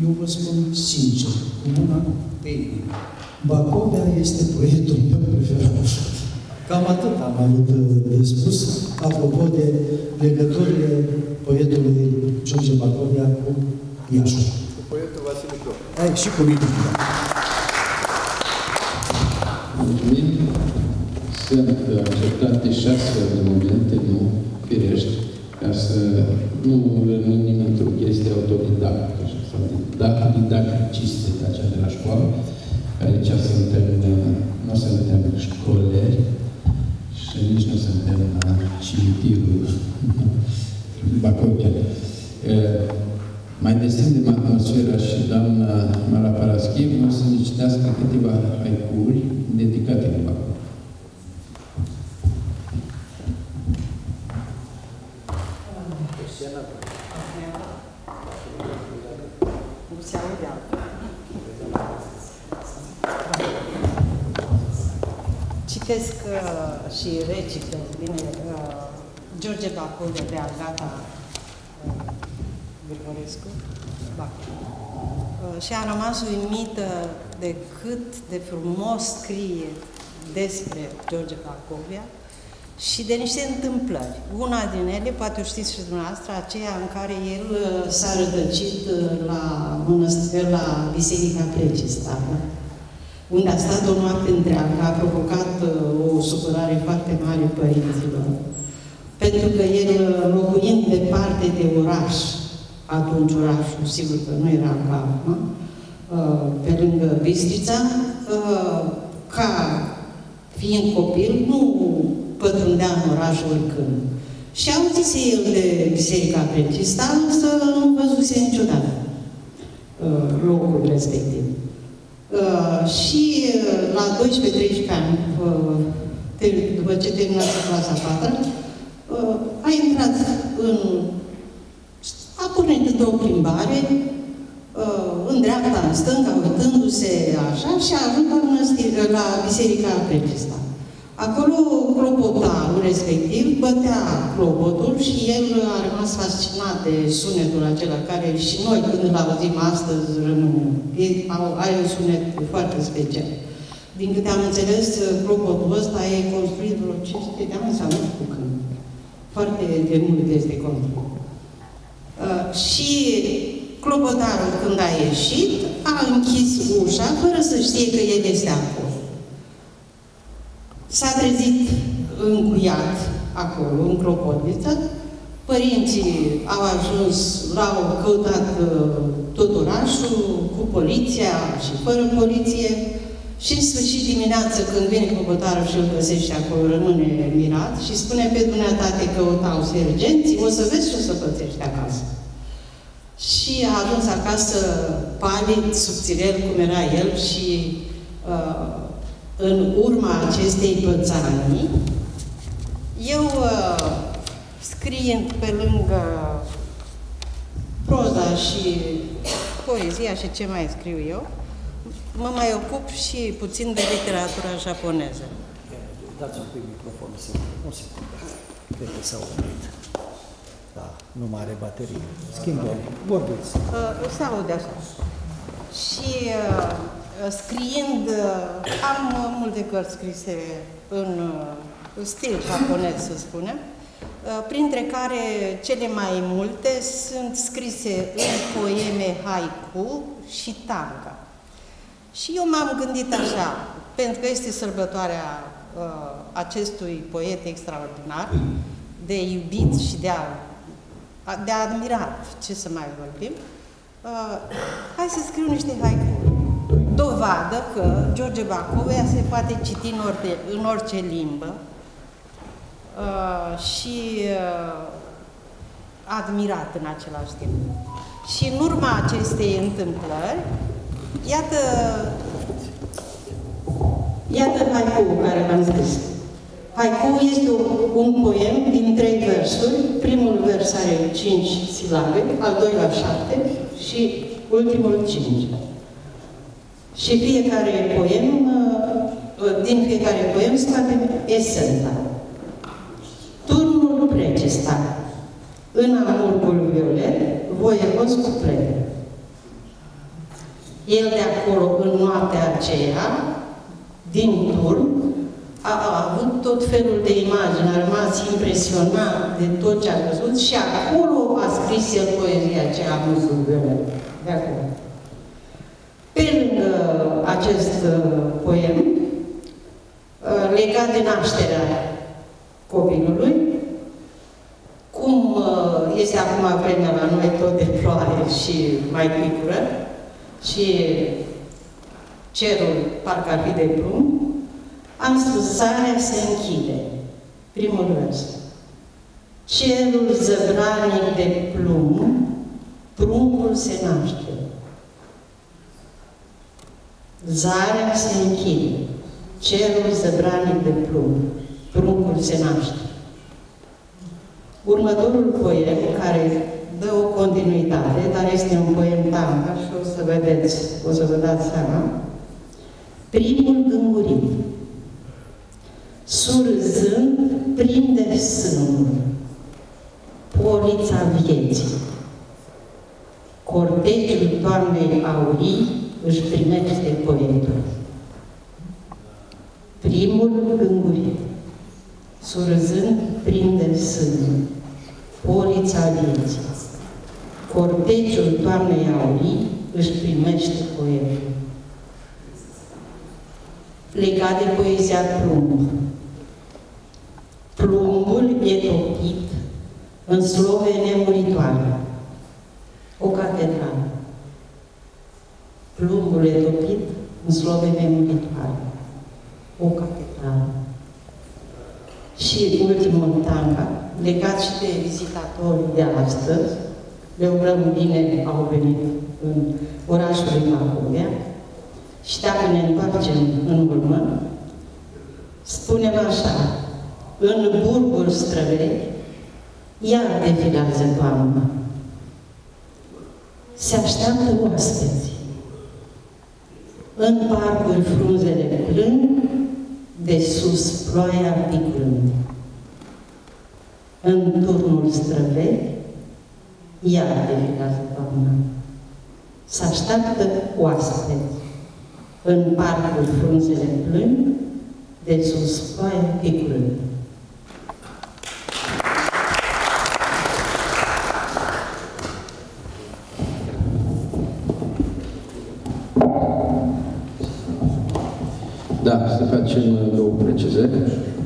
Eu vă spun sincer, cu mâna pe inimă, Bacovia este poetul meu preferat. Cam atât am avut de spus, apropo de legăturile poetului George Bacovia cu Iașul. Cu poetul Vasile Proca. Hai, și cu mine. Mulțumim. Sunt acceptate șase de momente, nu firești, ca să nu rămânim într-o chestie autodidactică, sau didacticiste, aceea de la școală, care aici suntem, nu suntem școleri și nici nu suntem la cimitirul Bacovia. Mai descindem atmosfera și doamna Mara Paraschiv o să ne citească câteva haicuri dedicate de Bacovia. Citesc uh, și recitesc, bine, uh, George Bacovia de Agatha Bacovia uh, și a rămas uimită de cât de frumos scrie despre George Bacovia și de niște întâmplări. Una din ele, poate o știți și dumneavoastră, aceea în care el uh, s-a rădăcit uh, la, mănăstire, la Biserica Precista, unde a stat o noapte întreagă, a provocat o supărare foarte mare părinților. Pentru că el, locuind departe de oraș, atunci orașul, sigur că nu era ca acum, pe lângă Bistrița, ca fiind copil, nu pătrundea în oraș oricând. Și auzise el de Biserica Precista, însă nu văzuse niciodată locul respectiv. Uh, și uh, la doisprezece treisprezece ani, uh, după ce terminase clasa a patra, uh, a intrat în... a pornit într-o plimbare, uh, în dreapta, în stânga, uitându-se așa, și a ajuns la, la Biserica Precista. Acolo clopotarul respectiv bătea clopotul și el a rămas fascinat de sunetul acela, care și noi când îl auzim astăzi rămânem. Are un sunet foarte special. Din câte am înțeles, clopotul ăsta e construit vreo cinci sute de ani sau nu știu când. Foarte de mult este construit. Și clopotarul, când a ieșit, a închis ușa fără să știe că el este acolo. S-a trezit încuiat acolo, în clopotiță. Părinții au ajuns, l-au căutat tot orașul, cu poliția și fără poliție. Și în sfârșit dimineață, când vine clopotarul și îl găsește acolo, rămâne mirat și spune, pe dumneata te căutau sergenții, o să vezi ce o să pățești acasă. Și a ajuns acasă palid, subțirel, cum era el și uh, în urma acestei pățanii, eu, scriind pe lângă proza și poezia și ce mai scriu eu, mă mai ocup și puțin de literatura japoneză. Dați un pic microfonul, un secund. Cred că s-a oprit. Da, nu mai are baterie. Schimbă-l, vorbiți. S-aude așa. Și scriind, am multe cărți scrise în stil japonez, să spunem, printre care cele mai multe sunt scrise în poeme haiku și tanga. Și eu m-am gândit așa, pentru că este sărbătoarea uh, acestui poet extraordinar, de iubit și de, a, de admirat, ce să mai vorbim, uh, hai să scriu niște haiku. Dovadă că George Bacovia se poate citi în orice, în orice limbă uh, și uh, admirat în același timp. Și în urma acestei întâmplări, iată, iată haiku care v-am zis. Haiku este un poem din trei versuri. Primul vers are cinci silabe, al doilea șapte și ultimul cinci. Și fiecare poem, din fiecare poem scoatem esența. Turnul Precista, în amurgul violet, voievos cu plen. El de acolo, în noaptea aceea, din turn, a, a avut tot felul de imagini, a rămas impresionat de tot ce a văzut și acolo a scris el poezia aceea, amurgul violet. De acolo. Pe lângă acest poem, legat de nașterea copilului, cum este acum vremea la noi tot de ploaie și mai picură, și cerul parcă ar fi de plumb, am spus, sarea se închide, primul vers. Cerul zăbranic de plumb, pruncul se naște. Zarea se închide, cerul zăbranic de plumb, pruncul se naște. Următorul poem, care dă o continuitate, dar este un poem tanga și o să vedeți, o să vă dați seama. Primul gângurit, surzând, prinde sânul, polița vieții, corteciul toamnei aurii, își primește poetul. Primul gângurit, surzând, prinde sânul, polița vieții, corteciul toamnei aurii își primește poetul. Legat de poezia plumb. Plumbul e topit în slove nemuritoare, o catedrală. Plumbul e topit în slove nemuritoare, o catedrală. Și ultimul tanga, legat și de vizitatorii de astăzi, le urăm bine au venit în orașul Bacovia. Și dacă ne întoarcem în urmă, spunem așa, în burguri străvechi, iar defilează toamna. Se așteaptă oaspeți. În parcuri frunzele plâng, de sus ploaia picând. În turnul străvechi, iar defilează toamna. Se așteaptă oaspeți. În parcul frunzele plâng, de sus ploaia picurând. Da, să facem două precizări.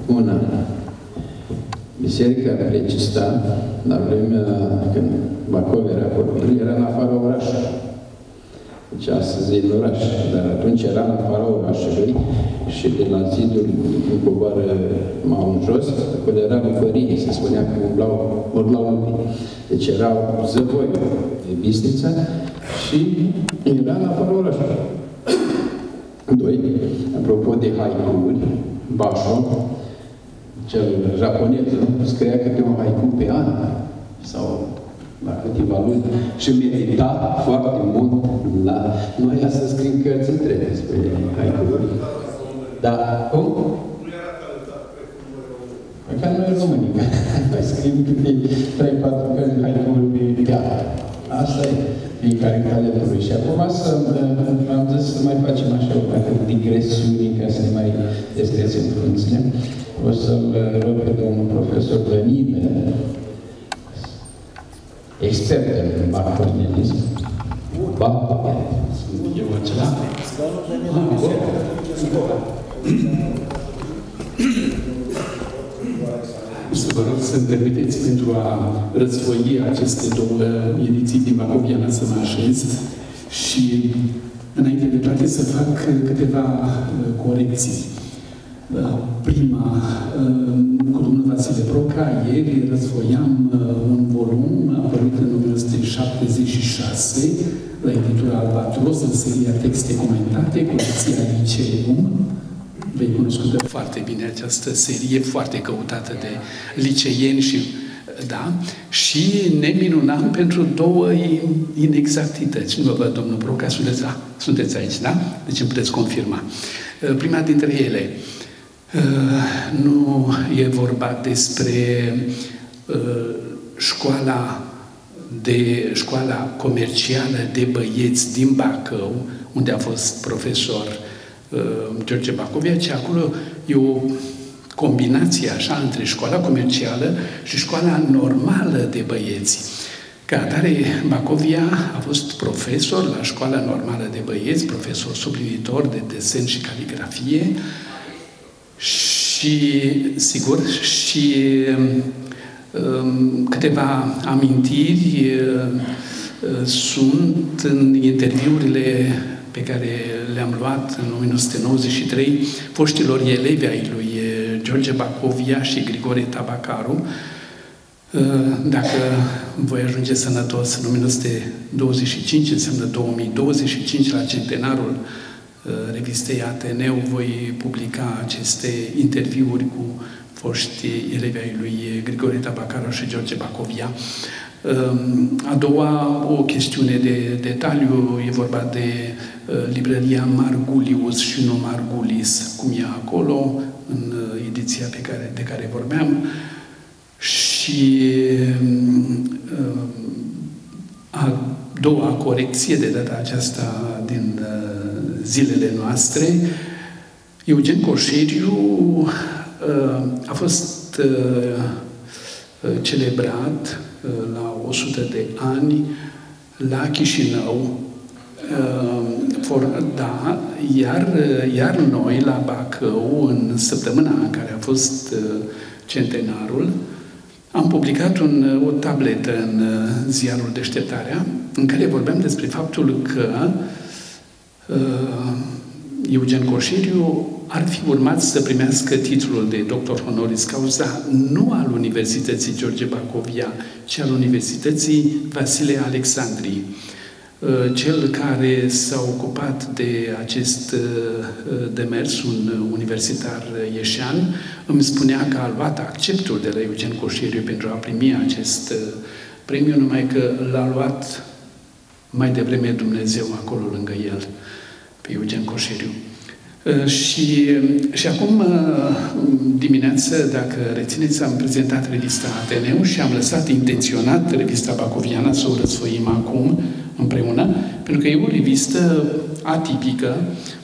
Una, biserica Precista, la vremea când Bacovia era copil, era în afara orașului. Deci astăzi e în oraș, dar atunci era în afara orașului și de la zidul coboară mai în jos, acolo era bucărie, se spunea că umblau, urlau lupii. Deci erau zăvoi de bistrița și era în afara orașului. Doi, apropo de haiku-uri, Basho, cel japonez, scria câte un haiku pe an, sau la câteva luni și merita foarte mult la... Noi ia să scrim cărți întregi despre haiku-uri. Dar, cum? Nu era talentat, precum noi români. Pentru că noi români, noi scrim câte trei patru cărți haiku-uri pe an. Asta e fiecare talentul. Și acum am zis să mai facem așa o digresiune, ca să ne mai destrețim frunțile. O să-l rog pe domnul profesor Brăneanu, expert în bacovienism. Bacovia. Sunt eu acela? Să vă rog să-mi permiteți, pentru a răsfoi aceste două ediții din Bacoviana, să mă așez și, înainte de toate, să fac câteva corecții. Prima, cu domnul Vasile Proca, ieri răsfoiam un volum apărut în o mie nouă sute șaptezeci și șase la editura Albatros, în seria Texte Comentate, colecția Liceum. Vei cunoscută foarte bine această serie, foarte căutată de liceieni și... Da? Și ne minunam pentru două inexactități. Nu vă văd, domnul Proca, sunteți aici, da? Deci îmi puteți confirma. Prima dintre ele... Nu e vorba despre școala, de, școala comercială de băieți din Bacău, unde a fost profesor George Bacovia, ci acolo e o combinație așa între școala comercială și școala normală de băieți. Ca atare, Bacovia a fost profesor la școala normală de băieți, profesor suplinitor de desen și caligrafie, și, sigur, și um, câteva amintiri uh, sunt în interviurile pe care le-am luat în o mie nouă sute nouăzeci și trei foștilor elevi ai lui George Bacovia și Grigore Tabacaru. Uh, dacă voi ajunge sănătos în o mie nouă sute douăzeci și cinci, înseamnă două mii douăzeci și cinci, la centenarul revistei Ateneu, voi publica aceste interviuri cu foști elevi ai lui Grigore Tabacaru și George Bacovia. A doua, o chestiune de detaliu, e vorba de librăria Margulius și nu Margulis, cum e acolo, în ediția pe care, de care vorbeam. Și a doua corecție, de data aceasta din zilele noastre, Eugen Coșeriu a fost celebrat la o sută de ani la Chișinău, da, iar, iar noi la Bacău, în săptămâna în care a fost centenarul, am publicat un, o tabletă în ziarul Deșteptarea, în care vorbeam despre faptul că Eugen Coșeriu ar fi urmat să primească titlul de doctor honoris causa nu al Universității George Bacovia, ci al Universității Vasile Alecsandri, cel care s-a ocupat de acest demers, un universitar ieșean. Îmi spunea că a luat acceptul de la Eugen Coșeriu pentru a primi acest premiu, numai că l-a luat mai devreme Dumnezeu acolo lângă el, pe Eugen Coșeriu. Și, și acum dimineață, dacă rețineți, am prezentat revista Ateneu și am lăsat intenționat revista Bacoviana să o răsfoim acum împreună, pentru că e o revistă atipică,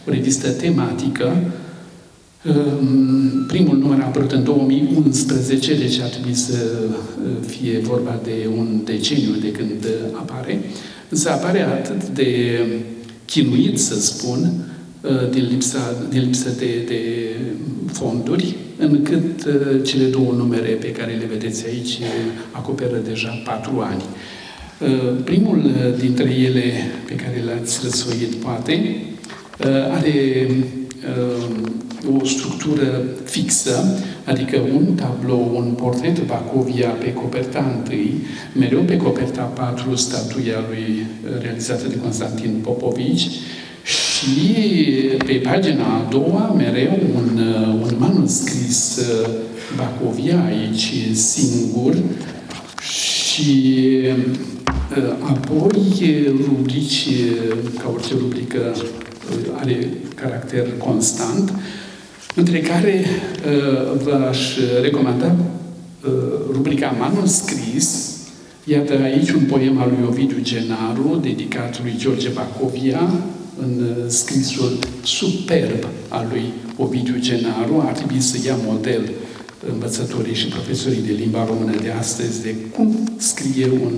o revistă tematică. Primul număr a apărut în două mii unsprezece, deci ar trebui să fie vorba de un deceniu de când apare. Însă apare atât de chinuit, să spun, din lipsa, din lipsa de, de fonduri, încât cele două numere pe care le vedeți aici acoperă deja patru ani. Primul dintre ele, pe care l-ați răsfoit, poate, are o structură fixă, adică un tablou, un portret Bacovia pe coperta întâi, mereu pe coperta patru statuia lui realizată de Constantin Popovici și pe pagina a doua mereu un, un manuscris Bacovia, aici singur, și Și apoi, rubrici, ca orice rubrică, are caracter constant, între care v-aș recomanda rubrica Manuscris. Iată aici un poem al lui Ovidiu Genaru, dedicat lui George Bacovia, în scrisul superb al lui Ovidiu Genaru. Ar trebui să ia model învățătorii și profesorii de limba română de astăzi de cum scrie un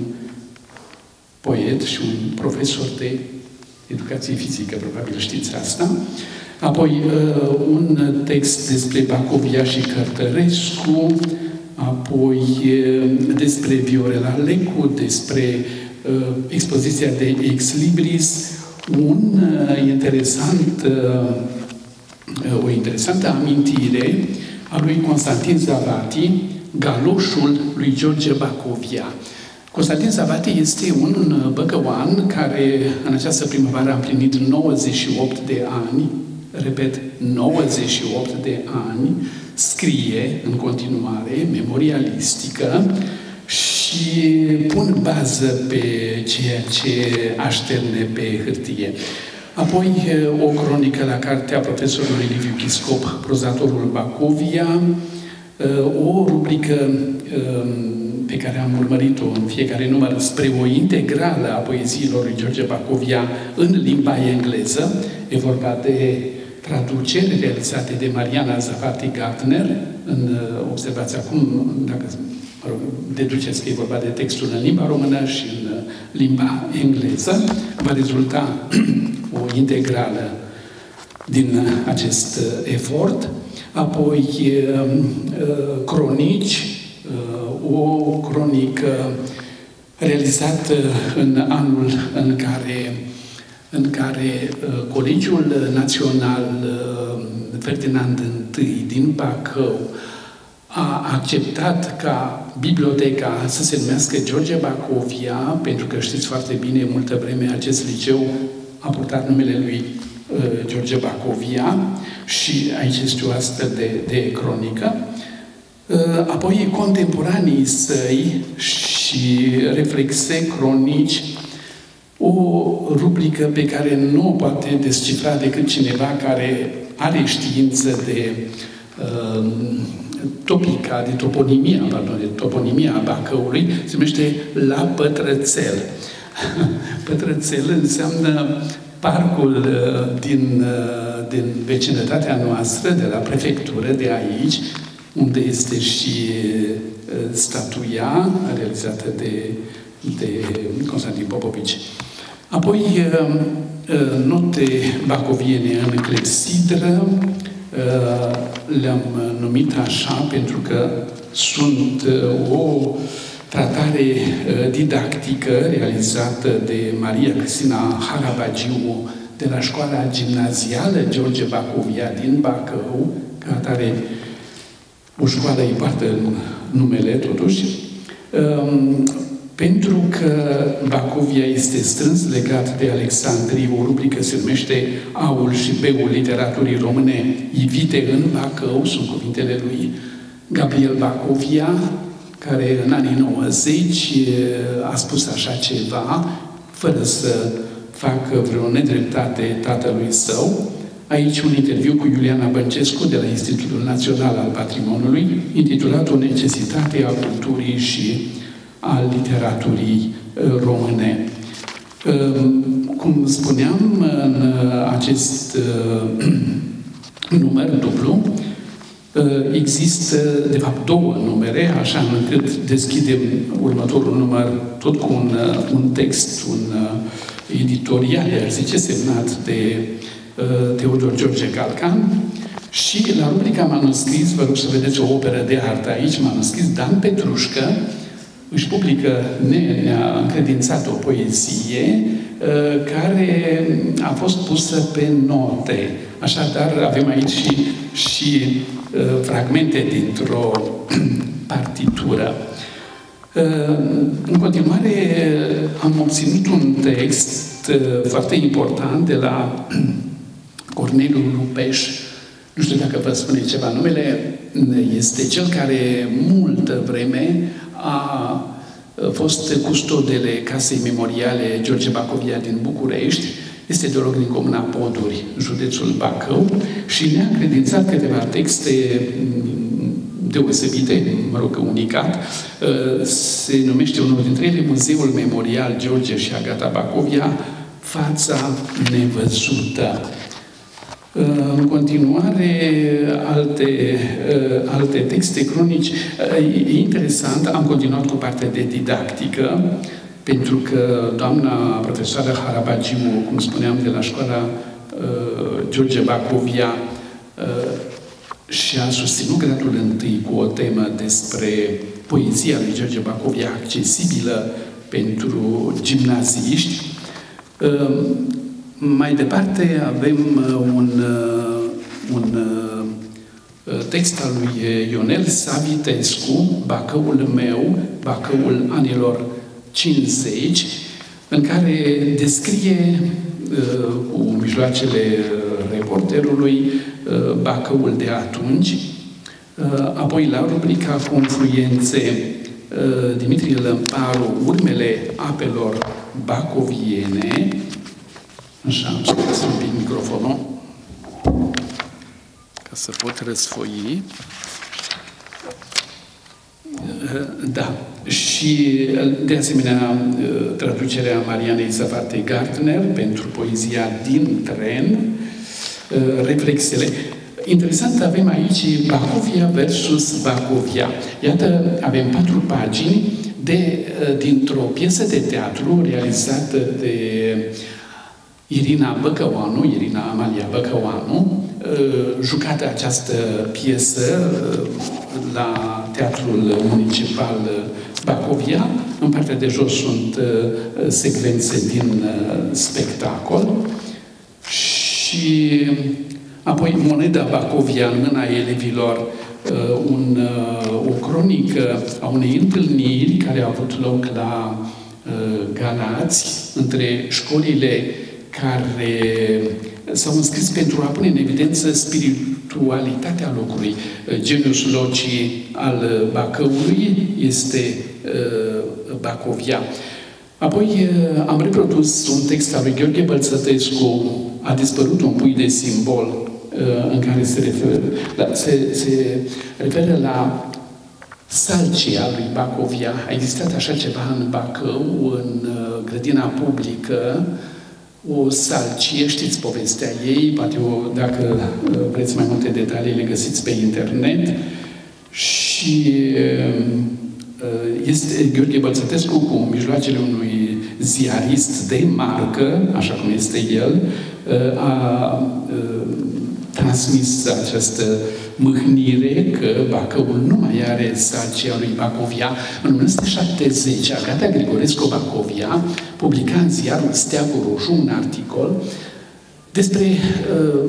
poet și un profesor de educație fizică, probabil știți asta. Apoi un text despre Bacovia și Cărtărescu, apoi despre Viorela Lecu, despre expoziția de Ex Libris, un interesant, o interesantă amintire a lui Constantin Zavati, Galoșul lui George Bacovia. Constantin Zavati este un băcăuan care în această primăvară a împlinit nouăzeci și opt de ani, repet, nouăzeci și opt de ani, scrie în continuare, memorialistică, și pun bază pe ceea ce așterne pe hârtie. Apoi o cronică la cartea profesorului Liviu Chiscop, Prozatorul Bacovia, o rubrică pe care am urmărit-o în fiecare număr spre o integrală a poeziilor lui George Bacovia în limba engleză. E vorba de traduceri realizate de Mariana Zafati-Gartner, observați acum, dacă mă rog, deduceți că e vorba de textul în limba română și în limba engleză, va rezulta o integrală din acest efort. Apoi cronici, o cronică realizată în anul în care în care Colegiul Național Ferdinand I din Bacău a acceptat ca biblioteca să se numească George Bacovia, pentru că știți foarte bine, multă vreme acest liceu a purtat numele lui George Bacovia și aici este o astfel de, de cronică. Apoi contemporanii săi și reflexe, cronici, o rubrică pe care nu o poate descifra decât cineva care are știință de uh, topica, de toponimia, pardon, de toponimia Bacăului, se numește La Pătrățel. Pătrățel înseamnă parcul uh, din, uh, din vecinătatea noastră, de la prefectură, de aici, unde este și uh, statuia realizată de de Constantin Popovici. Apoi note bacoviene în clepsidră, le-am numit așa pentru că sunt o tratare didactică realizată de Maria Cristina Harabagiu de la școala gimnazială George Bacovia din Bacău, ca atare o școală îi poartă numele totuși, pentru că Bacovia este strâns legat de Alexandrie. O rubrică se numește A-ul și B-ul literaturii române ivite în Bacău, sunt cuvintele lui Gabriel Bacovia, care în anii nouăzeci a spus așa ceva, fără să facă vreo nedreptate tatălui său. Aici un interviu cu Iuliana Băncescu de la Institutul Național al Patrimoniului, intitulat O necesitate a culturii și a literaturii române. Cum spuneam, în acest număr dublu există, de fapt, două numere, așa încât deschidem următorul număr tot cu un, un text, un editorial, ar zice, semnat de Teodor George Calcan. Și la rubrica Manuscris, vă rog să vedeți o operă de artă aici, Manuscris, Dan Petrușcă își publică, ne-a încredințat o poezie care a fost pusă pe note. Așadar, avem aici și, și fragmente dintr-o partitură. În continuare, am obținut un text foarte important de la Corneliu Lupeș. Nu știu dacă vă spune ceva numele. Este cel care multă vreme a fost custodele Casei Memoriale George Bacovia din București, este teolog din comuna Poduri, județul Bacău, și ne-a încredințat câteva texte deosebite, mă rog, unicat. Se numește unul dintre ele Muzeul Memorial George și Agatha Bacovia, fața nevăzută. În continuare, alte, alte texte cronici. E interesant, am continuat cu partea de didactică, pentru că doamna profesoară Harabagiu, cum spuneam, de la școala George Bacovia, și-a susținut gradul întâi cu o temă despre poezia lui George Bacovia, accesibilă pentru gimnaziști. Mai departe avem un, un text al lui Ionel Savitescu, Bacăul meu, Bacăul anilor cincizeci, în care descrie cu mijloacele reporterului Bacăul de atunci. Apoi, la rubrica Confluențe, Dimitrie Lămparu, Urmele apelor bacoviene. Așa, am scos un pic microfonul ca să pot răsfoi. Da. Și, de asemenea, traducerea Marianei Zavate Gardner pentru poezia Din tren, reflexele. Interesant, avem aici Bacovia versus Bacovia. Iată, avem patru pagini de, dintr-o piesă de teatru realizată de Irina Băcăoanu, Irina Amalia Băcăoanu, jucată această piesă la Teatrul Municipal Bacovia. În partea de jos sunt secvențe din spectacol. Și apoi Moneda Bacovia în mâna elevilor, un, o cronică a unei întâlniri care au avut loc la Galați între școlile care s-au înscris pentru a pune în evidență spiritualitatea locului. Genius locii al Bacăului este Bacovia. Apoi am reprodus un text al lui Gheorghe Bălțătescu, A dispărut un pui de simbol, în care se referă la, se, se referă la salcia lui Bacovia. A existat așa ceva în Bacău, în grădina publică, o salcie, știți povestea ei, poate o, dacă vreți mai multe detalii le găsiți pe internet. Și este Gheorghe Bălțătescu cu mijloacele unui ziarist de marcă, așa cum este el, a transmis această mâhnire că Bacăul nu mai are salcia lui Bacovia. În o mie nouă sute șaptezeci, Agata Grigorescu Bacovia publica în ziarul Steagul Roșu un articol despre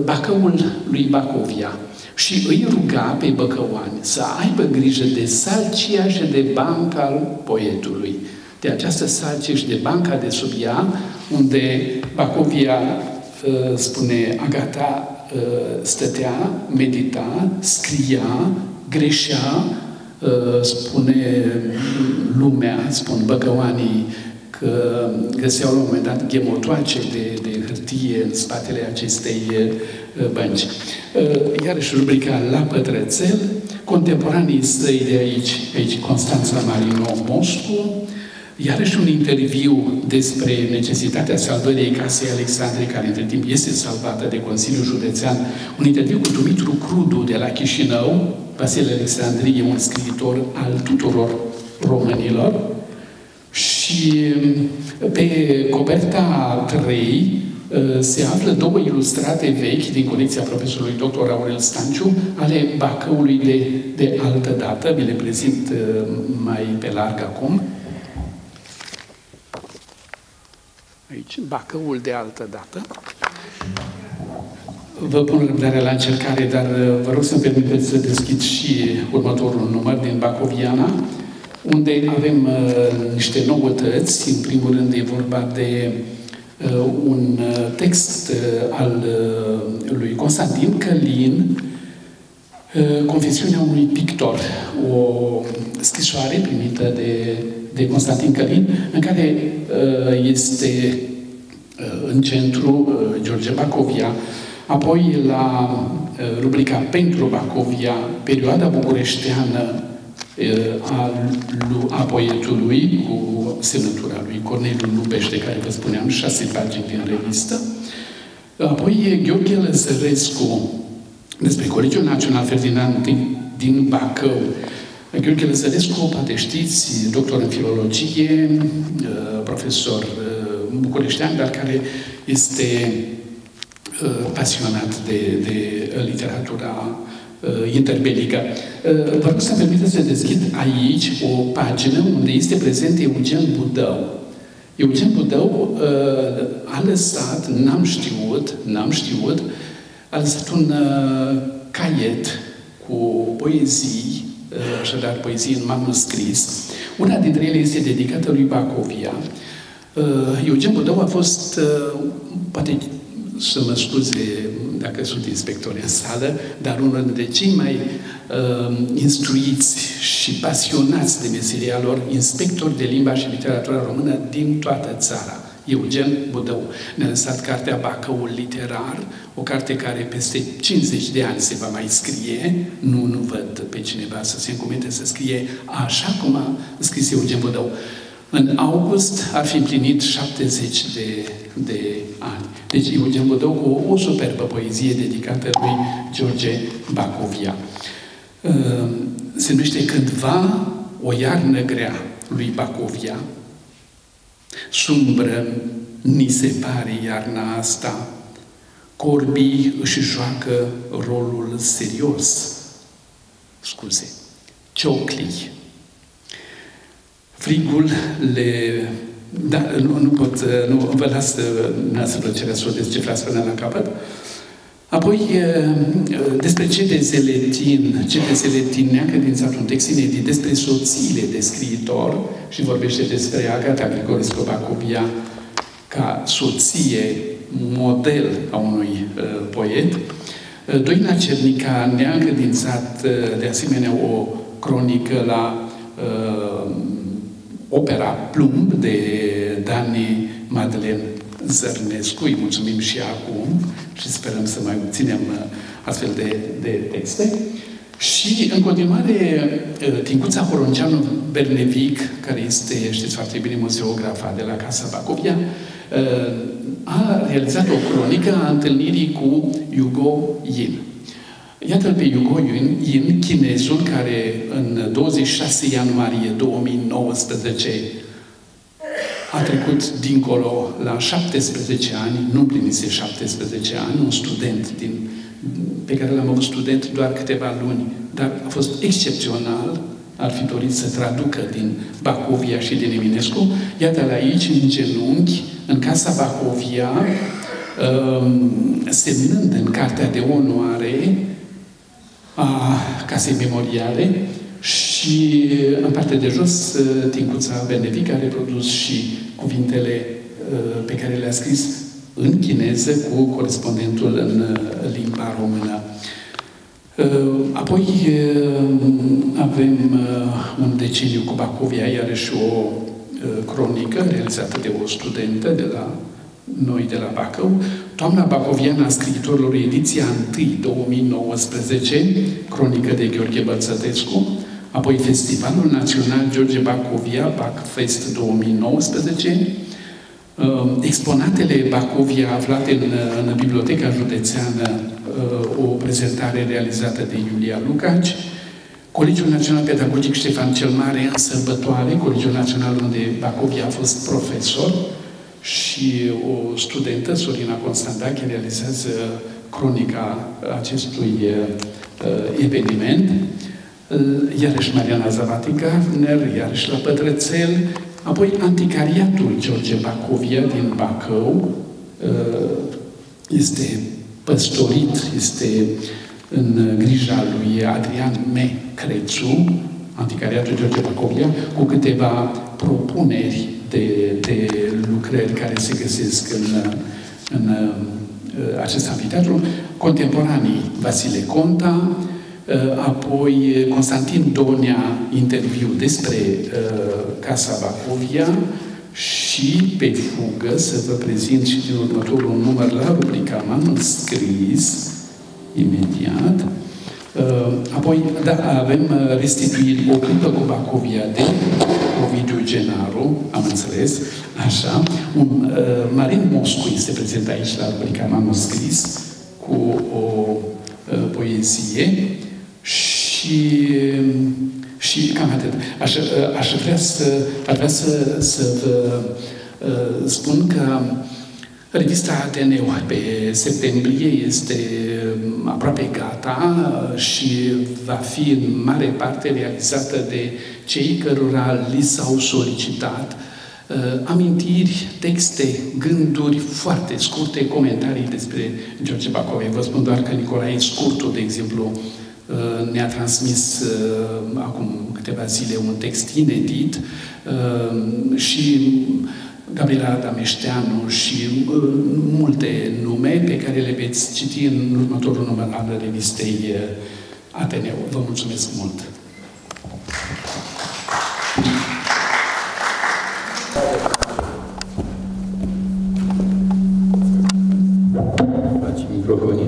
Bacăul lui Bacovia și îi ruga pe băcăoani să aibă grijă de salcia și de banca al poetului. De această salcie și de banca de sub ea, unde Bacovia, spune Agata, stătea, medita, scria, greșea, spune lumea, spun băcăoanii, că găseau la un moment dat ghemotoace de, de hârtie în spatele acestei bănci. Iarăși rubrica La pătrățel, contemporanii săi de aici, aici Constanța Marino Moscu, iarăși un interviu despre necesitatea salvării Casei Alecsandri, care între timp este salvată de Consiliul Județean, un interviu cu Dumitru Crudu de la Chișinău. Vasile Alecsandri e un scriitor al tuturor românilor. Și pe coperta trei se află două ilustrate vechi din colecția profesorului doctor Aurel Stanciu ale Bacăului de, de altă dată. Vi le prezint mai pe larg acum. Aici, Bacăul de altă dată. Vă pun răbdarea la încercare, dar vă rog să-mi permiteți să deschid și următorul număr din Bacoviana, unde avem uh, niște noutăți. În primul rând e vorba de uh, un text uh, al uh, lui Constantin Călin, uh, Confesiunea unui pictor, o scrisoare primită de de Constantin Călin, în care este în centru George Bacovia. Apoi, la rubrica Pentru Bacovia, perioada bucureșteană a, a poetului, cu semnătura lui Corneliu Lupeș, de care vă spuneam, șase pagini din revistă. Apoi, Gheorghe Lăzărescu, despre Colegiul Național Ferdinand din, din Bacău. Gheorghe Lăzărescu, poate știți, doctor în filologie, profesor bucureștean, dar care este pasionat de, de literatura interbelică. Vă rog să-mi permiteți să deschid aici o pagină unde este prezent Eugen Budău. Eugen Budău a lăsat, n-am știut, n-am știut, a lăsat un caiet cu poezii, așadar poezii în manuscris. Una dintre ele este dedicată lui Bacovia. Eugen Budău a fost, poate să mă scuze dacă sunt inspectori în sală, dar unul dintre cei mai uh, instruiți și pasionați de meseria lor, inspectori de limba și literatura română din toată țara, Eugen Budău. Ne-a lăsat cartea Bacăul literar, o carte care peste cincizeci de ani se va mai scrie. Nu, nu văd pe cineva să se încumente să scrie așa cum a scris Eugen Budău. În august ar fi împlinit șaptezeci de, de ani. Deci Eugen Budău cu o superbă poezie dedicată lui George Bacovia. Se numește Cândva o iarnă grea lui Bacovia. Sumbră ni se pare iarna asta. Corbii își joacă rolul serios. Scuze. Cioclii. Frigul le... Da, nu, nu pot, nu, vă las, nu ați plăcerea să o descifrați până la capăt. Apoi, despre Cetezeletin, Cetezeletin, credința un text inedit, despre soțiile de scriitor și vorbește despre Agatha Grigorescu Bacovia ca soție, model a unui uh, poet. Doina Cernica ne-a încredințat de asemenea o cronică la uh, Opera Plumb de Dani Madeleine Zărnescu. Îi mulțumim și acum și sperăm să mai obținem astfel de, de texte. Și, în continuare, Tincuța Horonceanu-Bernevic, care este, știți foarte bine, muzeografa de la Casa Bacovia, a realizat o cronică a întâlnirii cu Hugo Yin. Iată-l pe Hugo Yin, chinezul care în douăzeci și șase ianuarie două mii nouăsprezece a trecut dincolo la șaptesprezece ani, nu împlinise șaptesprezece ani, un student din, pe care l-am avut student doar câteva luni, dar a fost excepțional, ar fi dorit să traducă din Bacovia și din Eminescu. Iată-l aici, în genunchi, în Casa Bacovia, semnând în cartea de onoare a Casei Memoriale și în partea de jos Tincuța Bernevic a reprodus și cuvintele pe care le-a scris în chineză cu corespondentul în limba română. Apoi avem un deceniu cu Bacovia, iarăși o cronică realizată de o studentă de la noi de la Bacău, Toamna Bacoviana a scriitorilor, ediția întâi două mii nouăsprezece, cronică de Gheorghe Bățătescu, apoi Festivalul Național George Bacovia, Bacfest două mii nouăsprezece, exponatele Bacovia aflate în, în Biblioteca Județeană, o prezentare realizată de Iulia Lucaci, Colegiul Național Pedagogic Ștefan cel Mare în sărbătoare, Colegiul Național unde Bacovia a fost profesor, și o studentă, Sorina Constantache, realizează cronica acestui uh, eveniment. Iarăși Mariana Zavati-Gavner, iarăși la Pătrățel, apoi Anticariatul George Bacovia din Bacău uh, este păstorit, este în grija lui Adrian M. Crețu, Anticariatul George Bacovia, cu câteva propuneri De, de lucrări care se găsesc în, în, în acest amfiteatru. Contemporanii Vasile Conta, Apoi Constantin Donea, interviu despre Casa Bacovia, și pe fugă să vă prezint și din următorul număr la rubrica M-am înscris, imediat. Apoi, da, avem restituit o clipă cu Bacovia de Ovidiu Genaru, am înțeles, așa. Un, uh, Marin Moscu este prezent aici la rubrica M-am înscris cu o uh, poezie și și cam atât. Aș, aș vrea să, aș vrea să, să vă uh, spun că revista Ateneu pe septembrie este aproape gata și va fi în mare parte realizată de cei cărora li s-au solicitat uh, amintiri, texte, gânduri foarte scurte, comentarii despre George Bacovia. Vă spun doar că Nicolae Scurtu, de exemplu, uh, ne-a transmis uh, acum câteva zile un text inedit uh, și Gabriela Dameșteanu și uh, multe nume pe care le veți citi în următorul număr al revistei uh, Ateneu. Vă mulțumesc mult! Faci microfonii.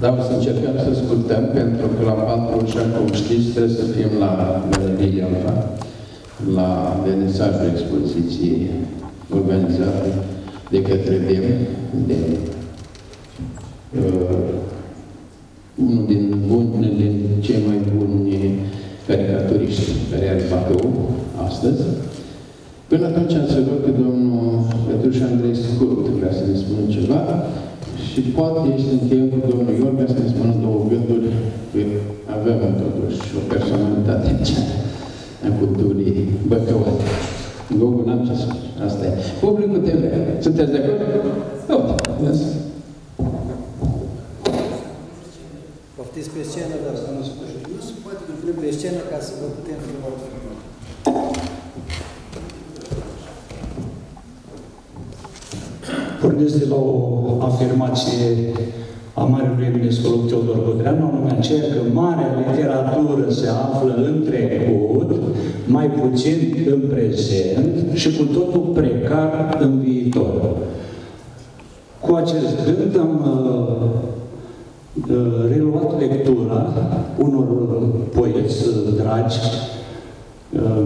Dar o să încercăm să ascultăm, pentru că la patru și acum știți, trebuie să fim la Melodiei Alfa, la venisajul expoziției organizată de către de, de uh, unul din bunii, din cei mai buni caricaturiști care are Bacău astăzi. Până atunci am să rog pe domnul Petruș Andrei Scurt ca să ne spună ceva și poate este în timp cu domnul Iorga să ne spună două gânduri, că avem totuși o personalitate în cea a culturii băcăoate. Gogul n-am ce spune. Asta e. Publicul te vrea. Sunteți de acord? Da. Poftiți pe scenă, dar să nu spune. Nu se poate duple pe scenă ca să vă putem filma. Pornesc de la o afirmație a marelui Eminescu Teodor Bogdan, anume aceea că marea literatură se află în trecut, mai puțin în prezent și cu totul precar în viitor. Cu acest gând am uh, reluat lectura unor poeți dragi, uh,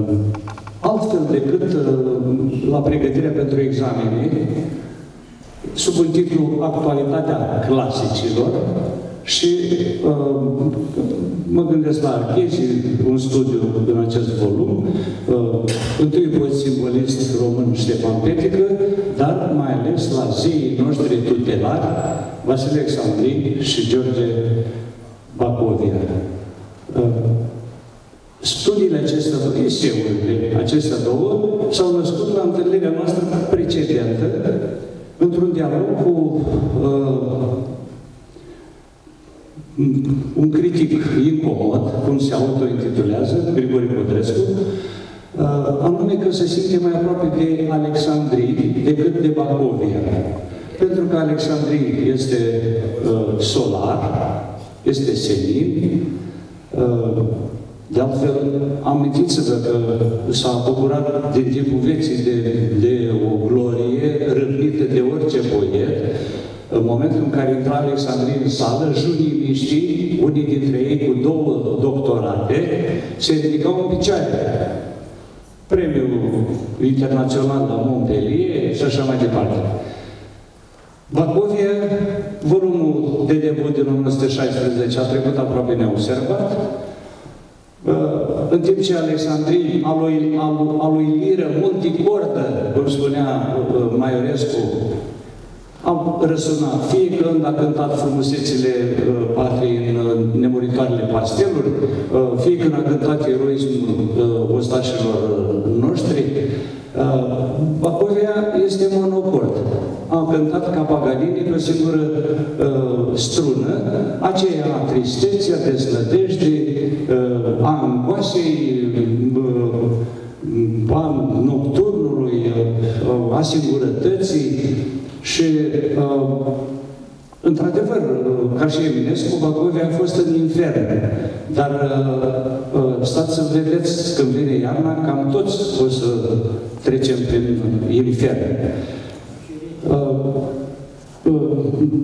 altfel decât uh, la pregătirea pentru examene, sub un titlu Actualitatea clasicilor și uh, mă gândesc la Arghezi, un studiu în acest volum, uh, întâi poet simbolist român Ștefan Petică, dar mai ales la zeii noștri tutelari, Vasile Alecsandri și George Bacovia. Uh, Studiile acestea, eseurile acestea două, s-au născut la întâlnirea noastră precedentă, într-un dialog cu uh, un critic incomod, cum se autointitulează, Grigore Tabacaru, uh, anume că se simte mai aproape de Alecsandri decât de Bacovia. Pentru că Alecsandri este uh, solar, este senin, uh, de altfel, am amintiți-vă că s-a bucurat din timpul vieții de, de o glorie răvnită de orice poet. În momentul în care intra Alecsandri în sală, junimiștii, unii dintre ei cu două doctorate, se ridicau în picioare. Premiul internațional la Montpellier și așa mai departe. Bacovia, volumul de debut din o mie nouă sute șaisprezece a trecut aproape neobservat, în timp ce Alecsandri, a lui, a lui liră multicordă, cum spunea Maiorescu, a răsunat, fie când a cântat frumusețile patriei în nemuritoarele pasteluri, fie când a cântat eroismul ostașilor noștri, Bacovia este monocord. Am cântat ca Paganini pe o singură uh, strună, aceea a tristeții, a deznădejdii, uh, a angoasei, uh, a nocturnului, uh, a singurătății și uh, Într-adevăr, ca și Eminescu, Bacovia a fost în infern. Dar stați să vedeți, când vine iarna, cam toți o să trecem prin infern.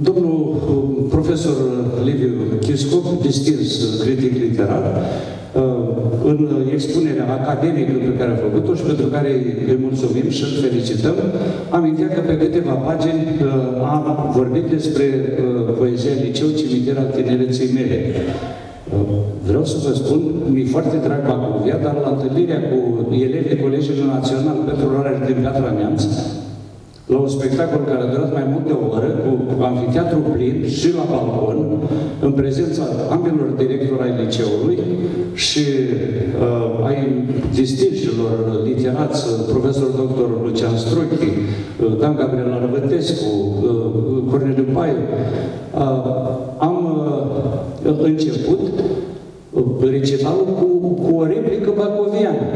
Domnul profesor Liviu Chiscop, distins critic literar, în expunerea academică pe care a făcut-o și pentru care îi mulțumim și îl felicităm, amintea că pe câteva pagini a vorbit despre poezia Liceu, Cimitiera Tinereței mele. Vreau să vă spun, mi-e foarte drag Bacovia, dar la întâlnirea cu elevii Colegiului Național pentru Orare din Piatra Neamț, la un spectacol care a durat mai mult de o oră, cu amfiteatru plin și la balcon, în prezența ambelor directori ai liceului și uh, ai distinșilor literați, profesor doctor Lucian Struchi, uh, Dan Gabriel Arvătescu, uh, Corneliu Paiu, uh, am uh, început uh, recitalul cu, cu o replică bacoviană.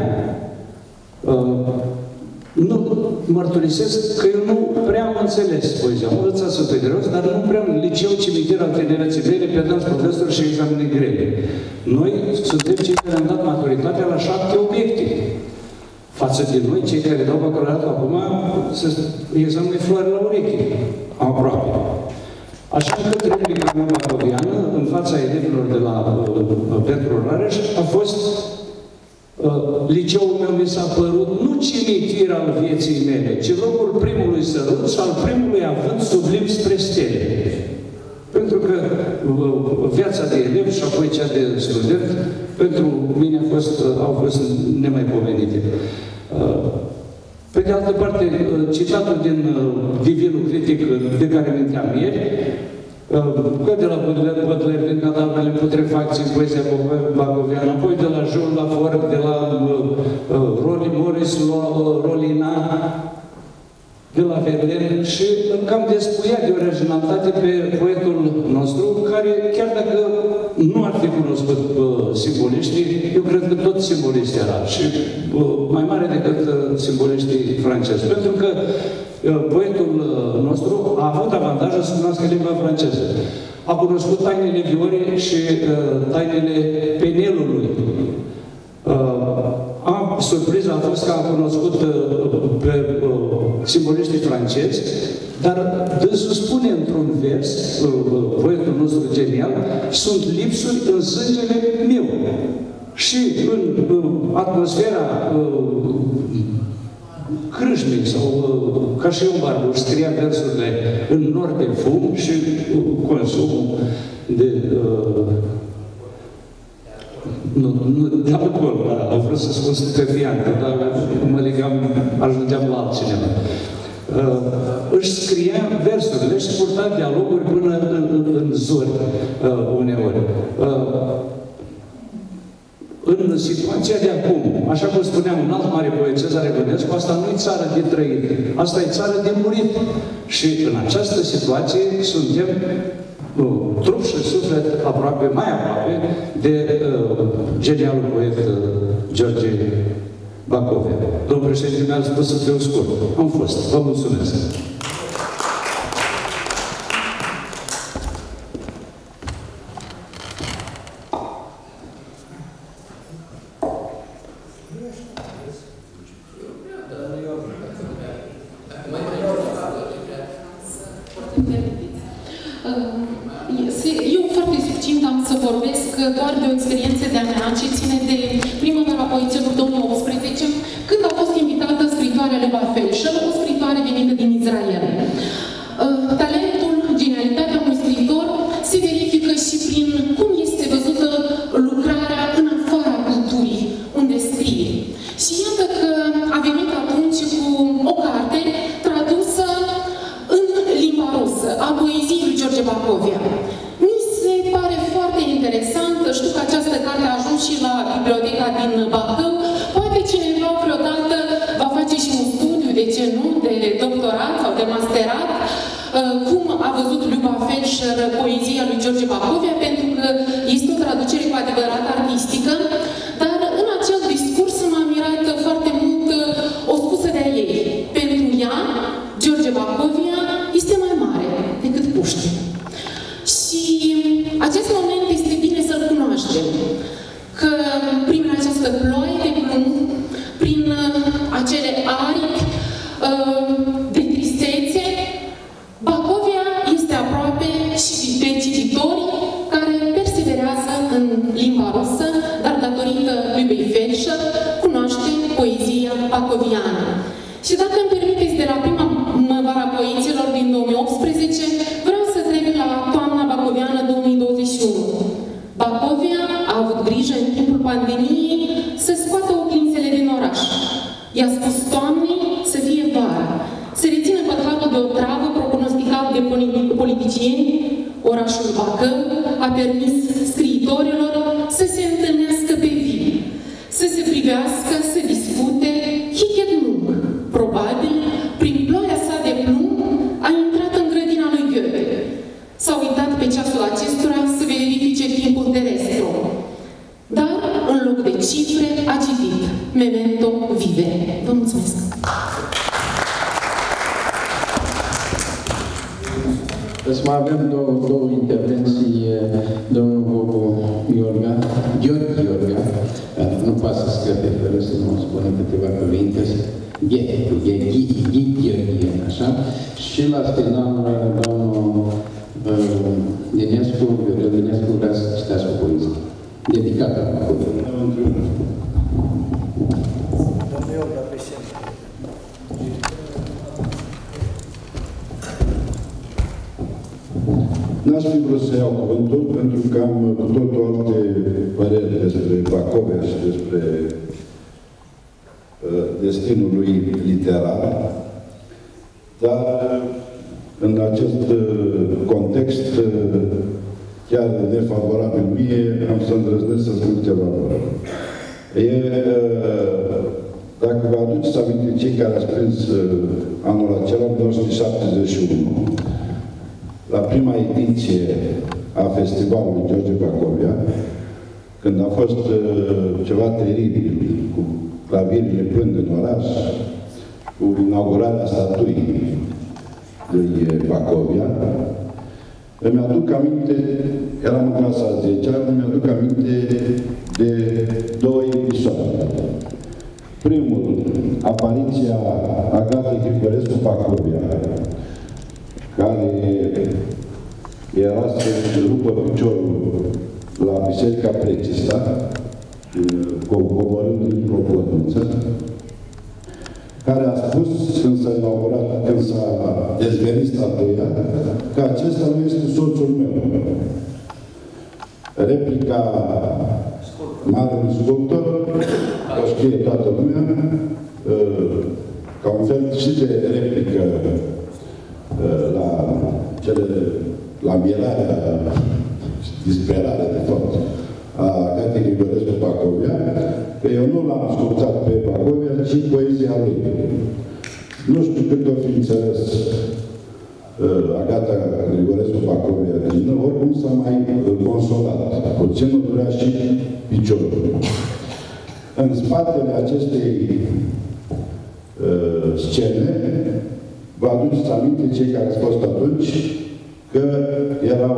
Uh, Nu, mărturisesc că eu nu prea am înțeles poezia. Am învățat să pe greos, dar nu prea în liceu, cimitir al tinereții mele, pedanți profesori și examene grele. Noi suntem cei care am dat maturitatea la șapte obiecte. Față de noi, cei care dau bacalaureatul acum, se examene floare la ureche, aproape. Așa că replica mea bacoviană, în fața elevilor de la Petru Rareș, a fost: liceul meu mi s-a părut nu cimitir al vieții mele, ci locul primului sărut și al primului avânt sublim spre stele. Pentru că viața de elev și apoi cea de student, pentru mine a fost, au fost nemaipomenite. Pe de altă parte, citatul din Divinul Critic de care aminteam ieri, că de la Bădler, din Adamele Putrefacții, poezia bacoviană, apoi de la Jules Laforgue, de la Rolly Morris, Rolina, de la Verlaine, și cam despuia de originalitate pe poetul nostru, care, chiar dacă nu ar fi cunoscut simboliștii, eu cred că tot simboliștii era, și mai mare decât simboliștii francezi, pentru că poetul nostru a avut avantajul să cunoască limba franceză. A cunoscut tainele Viorii și uh, tainele Penelului. Uh, Surpriza a fost că a cunoscut uh, pe uh, simboliștii francezi, dar dânsul spune într-un vers, uh, poetul nostru genial, sunt lipsuri în sângele meu. Și în uh, atmosfera uh, crâșmii sau ca și un barbuș scria versurile în nor de fum și consumul de uh, nu, nu, de alcool, dar au vrut să spun stupefiantă, dar mă legam, ajungeam la altcineva. Uh, își scria versurile și purta dialoguri până în, în zori uh, uneori. Uh, În situația de acum, așa cum spunea un alt mare poet, Cezare Bănescu, asta nu e țară de trăit, asta e țară de murit. Și în această situație suntem uh, trup și suflet aproape, mai aproape, de uh, genialul poet uh, George Bacovia. Domnul președinte mi-a spus să fiu scurt. Am fost. Vă mulțumesc. George Bacovia este mai mare decât Pușkin. lui Felșer, cunoaștem poezia bacoviană. Și dacă îmi permiteți, de la prima vara poeților din două mii optsprezece, vreau să trec la toamna bacoviană două mii douăzeci și unu. Bacovia a avut grijă în timpul pandemiei să scoată oglințele din oraș. I-a spus toamnei să fie vară, să rețină pătratul de otravă pronosticat de politicieni. Orașul Bacău a permis scriitorilor să se întâlnească pe vii, să se privească, să discute, hichet lung. Probabil, prin ploaia sa de plumb, a intrat în grădina lui Goethe. S-a uitat pe ceasul acestora să verifice timpul terestru. Dar, în loc de cifre, a citit Memento Vive. Vă mulțumesc! Să mai avem două, două intervenții, domnul Bobo Iorga, Gheorghe Iorga, nu poate să scăpe fără să nu spună câteva cuvinte, Gheorghe, așa, și la final, domnul Eminescu, Gheorghe Eminescu, vrea să citească poezie, dedicată la Bacovia. N-aș fi vrut să iau cuvântul, pentru că am cu totul alte păreri despre Bacovia și despre uh, destinul lui literar, dar în acest uh, context uh, chiar nefavorabil mie, am să îndrăznesc să spun ceva. E, uh, dacă vă aduceți aminte cei care ați prins uh, anul acela, o mie nouă sute șaptezeci și unu, la prima ediție a festivalului George Bacovia, când a fost uh, ceva teribil, cu clavierile plând în oraș, cu inaugurarea statuii lui Bacovia, îmi aduc aminte, eram în clasa a zecea, îmi aduc aminte de două episoade. Primul, apariția Agatei Grigorescu Bacovia, care era să-și rupă piciorul la biserica Precista, coborând dintr-o plăcuță, care a spus, când s-a inaugurat, când s-a dezvenit statuia, că acesta nu este soțul meu. Replica marelui sculptor, o știe toată lumea, ca un fel și de replică la cele, la mirarea, disperarea, de fapt, a Agatei Grigorescu Bacovia, că eu nu l-am ascultat pe Bacovia, ci poezia lui. Nu știu cât o fi înțeles uh, Agata Grigorescu Bacovia, din oricum s-a mai consolat, puțin nu durea și piciorul. În spatele acestei uh, scene, vă aduceți aminte, cei care ați fost atunci, că erau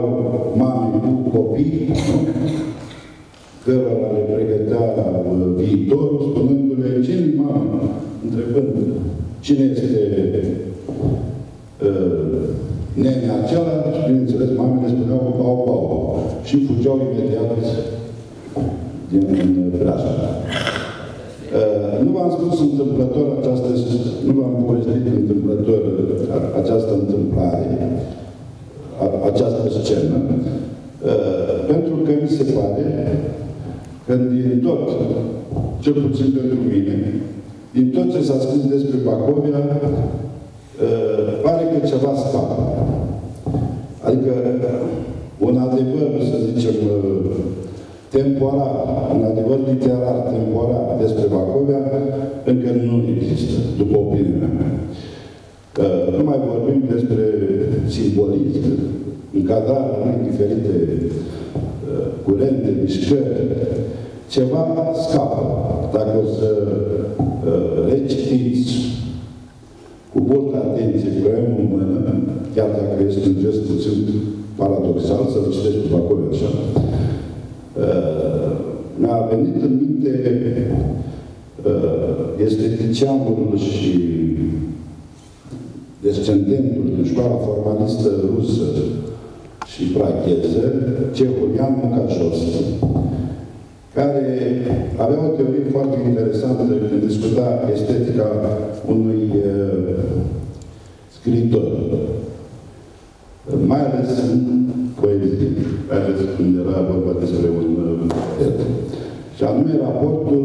mame cu copii, nu? Cărora le pregătea viitorul, spunându-le, cine mama? Întrebând, cine este uh, nenea acela? Și, bineînțeles, mamele spuneau, bau, bau, și fugeau imediat din brașa. Uh, nu v-am spus întâmplător această, nu v-am povestit întâmplător această întâmplare, a, această scenă, uh, pentru că mi se pare că din tot, cel puțin pentru mine, din tot ce s-a scris despre Bacovia, uh, pare că ceva scapă. Adică un adevăr, să zicem, uh, temporar, în adevăr literar, temporar despre Bacovia, încă nu există, după opinia mea. Nu mai vorbim despre simbolism, încadrarea în diferite curente, mișcări, ceva scapă. Dacă o să recitiți cu multă atenție poemul în mână, chiar dacă este un gest puțin paradoxal, să-l citești cu Bacovia așa, Uh, mi-a venit în minte uh, esteticianul și descendentul din școala formalistă rusă și bragheză, cehul Ian Mucașovski, care avea o teorie foarte interesantă când discuta estetica unui uh, scriitor, mai ales în poezie, mai ales când era vorba despre un poet. Uh, și anume raportul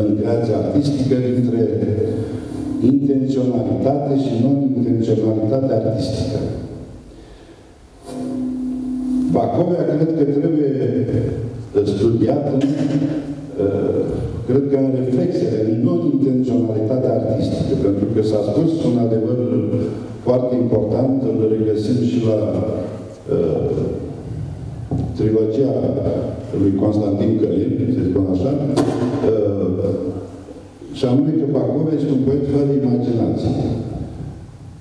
în creația artistică între intenționalitate și non-intenționalitate artistică. Bacovia cred că trebuie studiată, cred că în reflexele, în non-intenționalitatea artistică, pentru că s-a spus un adevăr foarte important, îl regăsim și la uh, trilogia lui Constantin Călin, să spun așa, uh, și anume că Bacovia este un poet fără imaginație.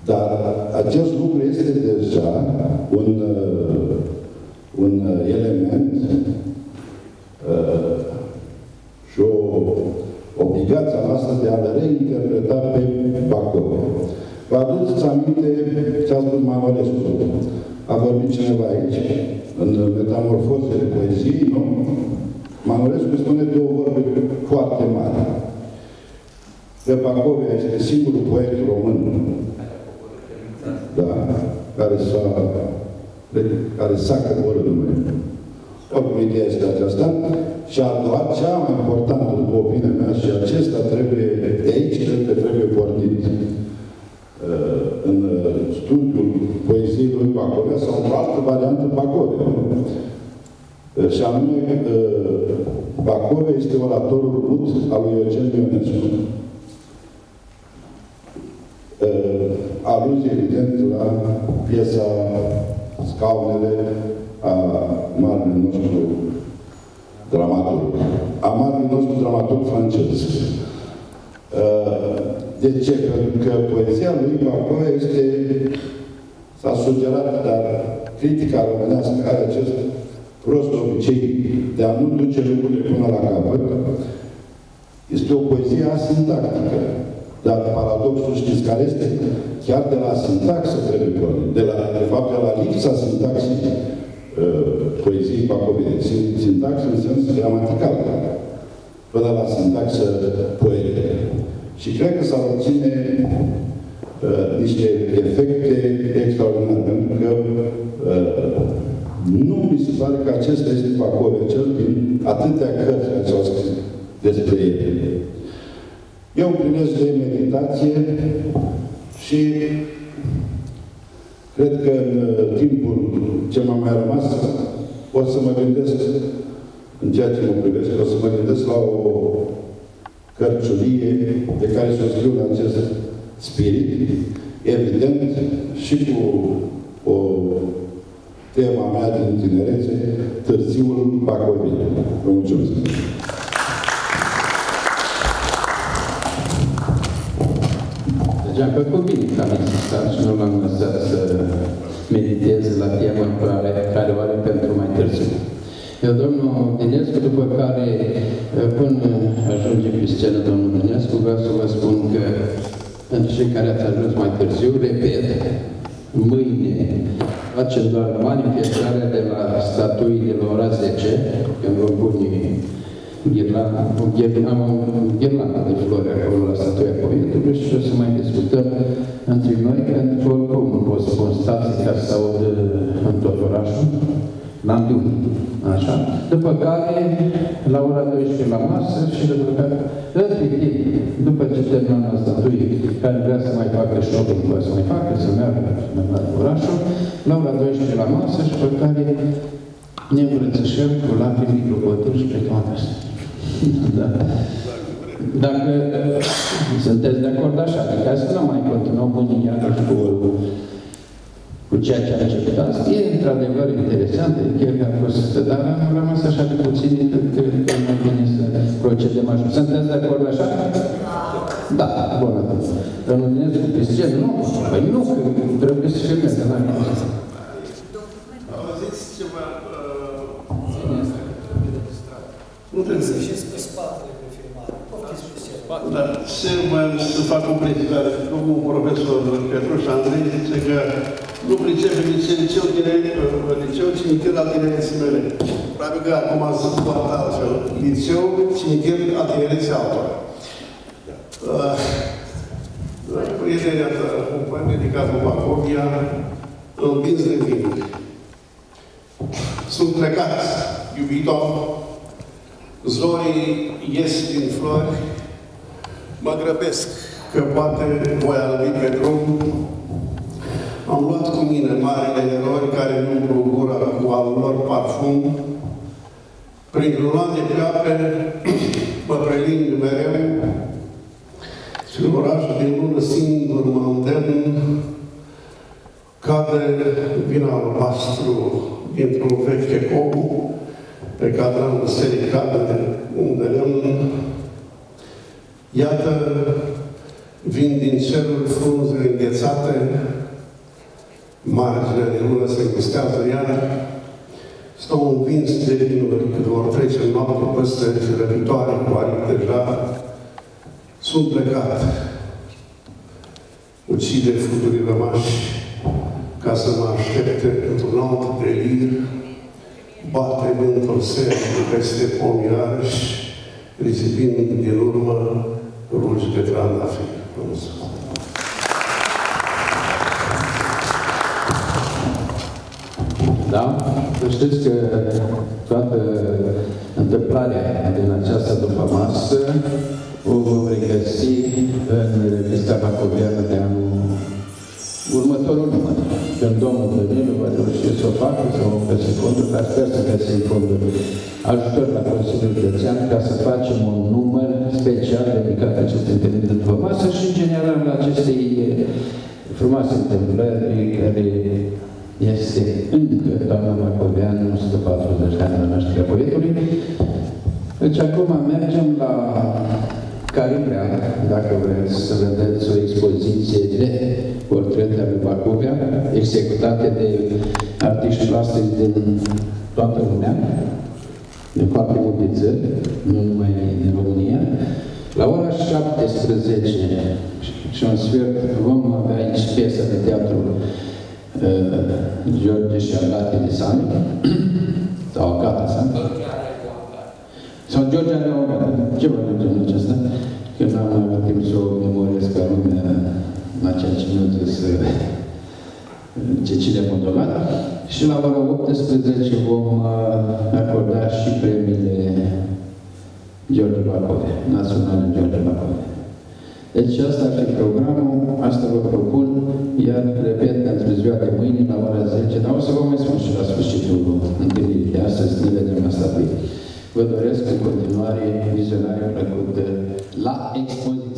Dar acest lucru este deja un uh, un element uh, și o obligația noastră de a le reinterpreta pe Bacovia. Vă aduceți aminte ce a spus Manorescu. A vorbit cineva aici, în metamorfozele poeziei, nu? Manorescu spune două vorbe foarte mari. Că Bacovia este singurul poet român, da, care s-a care sacă oră lumea. Oricum, ideea este aceasta. Și a doua, cea mai importantă, după opinia mea, și acesta trebuie, de aici cred că trebuie pornit uh, în studiul poeziei lui Bacovia sau o altă variantă Bacovia. Uh, și anume, uh, Bacovia este oratorul mut al lui Eugen Budău. Uh, Aluzie, evident, la piesa Scaunele a marelui nostru dramaturg. A marelui nostru dramaturg francez. De ce? Pentru că poezia lui Bacovia este, s-a sugerat, dar critica românească are acest prost obicei de a nu duce lucrurile până la capăt. Este o poezie asintactică. Dar paradoxul știți care este? Chiar de la sintaxă trebuie pornit. De, de fapt, de la lipsa sintaxii uh, poeziei Bacoviei. Sintaxă în sens gramatical, până la sintaxă poetică. Și cred că s-ar obține uh, niște efecte extraordinare, pentru că uh, nu mi se pare că acesta este Bacovia, cel din atâtea cărți care s-au scris despre ele. Eu împlinesc de meditație și cred că în timpul ce m-a mai rămas o să mă gândesc, în ceea ce mă privește, o să mă gândesc la o cărciulie pe care să o scriu în acest spirit, evident și cu o tema mea din tinerețe, Târziul Bacoviei. Vă mulțumesc! Am făcut bine că am insistat și nu l-am lăsat să meditez la tema care o are pentru mai târziu. Eu, domnul Dinescu, după care, până ajunge pe scenă domnul Dinescu, vreau să vă spun că pentru cei care ați ajuns mai târziu, repet, mâine facem doar manifestarea de la statuii de la ora zece, când vom pune Ghirlanda, am o ghirlandă de flori acolo la statuia poetului și o să mai discutăm între noi, pentru că oricum nu pot să constați că se aud în tot orașul, n-am de unii, așa. După care, la ora douăsprezece la masă și după care, între timp, după ce terminăm la statuie, care vrea să mai facă shopping, vrea să mai facă, să meargă la orașul, la ora douăsprezece la masă și după care ne îmbrățișăm cu lacrimi, microbături și plecăm acasă. Da. Dacă sunteți de acord așa, de ca să nu mai continuăm mâine iarăși cu, cu ceea ce a început azi, e într-adevăr interesant, chiar că a fost, dar am rămas așa de puțin, cred că mai bine să procedem așa. Sunteți de acord așa? Da, bun, atunci. Dar nu ne zic pe scenă, nu? Păi nu, că trebuie să filmez, că n-am asta. Auziți ceva? Nu trebuie să ieșiți pe spatele pe filmare. Poftiți pe spatele. Dar cel mai să fac o precizare. Domnul profesor Petroveanu zice că nu pricepe liceu, ci mi-e la tinerețe mele. Probabil că acum am zis foarte altfel. Liceu, cimitir, atinerețe altora. Prietenii a tău, un poem dedicat lui Bacovia, împins de vin. Sunt plecat, iubito, zorii ies din flori, mă grăbesc că poate voi albi pe drum. Am luat cu mine marile erori care nu umplu gura cu al lor parfum. Printr-un luat de pleoape, mă prelind mereu și în orașul din lună singur mă îndemn. Cade vin albastru dintr-un vechi ecou pe cadranul serii cadre unde lemn. Iată, vin din cerul frunzele înghețate, marginea de lună se îngustează iar, stau învins de vinuri cât vor trece noapte peste răbitoare cu aripi deja. Sunt plecat, ucide fruturii rămași ca să mă aștepte într-un alt delir, bate vântul serii peste pomi iarăși, risipind din urmă rugi de trandafir. Da? Să știți că toată întâmplarea din această după-masă o vom regăsi în revista Bacoviană de anul următorul număr. Când domnul Dănilu va reuși să o facă, să o găsim fonduri, dar sper să găsim fonduri ajutor la Consiliul Județean ca să facem un număr special dedicat acestei întâlniri de după-masă și, în general, acestei frumoase întâmplări care este încă doamna Bacoviană, o sută patruzeci de ani de naștere a poetului. Deci acum mergem la Calibrea, dacă vreți să vedeți o expoziție de portrete ale Bacovia, executate de artiști plastici din toată lumea, din foarte multe țări, nu numai din România. La ora șaptesprezece și un sfert vom avea aici piesa de teatru George și Agatha Bacovia, sau Agatha Bacovia, sau George Bacovia, ce vă ducem în aceasta? Că n-am avut timp să o memorez pe lumea la ceea ce nu trebuie ce cine a condonat. Și la ora optsprezece vom acorda și premiile George Bacovia, naționale George Bacovia. Deci asta ar fi programul, asta vă propun, iar, repet, pentru ziua de mâine, la ora zece, dar o să vă mai spun și la sfârșitul întâlnirii de astăzi, ne vedem asta pe. Vă doresc în continuare vizionare plăcută la expoziție.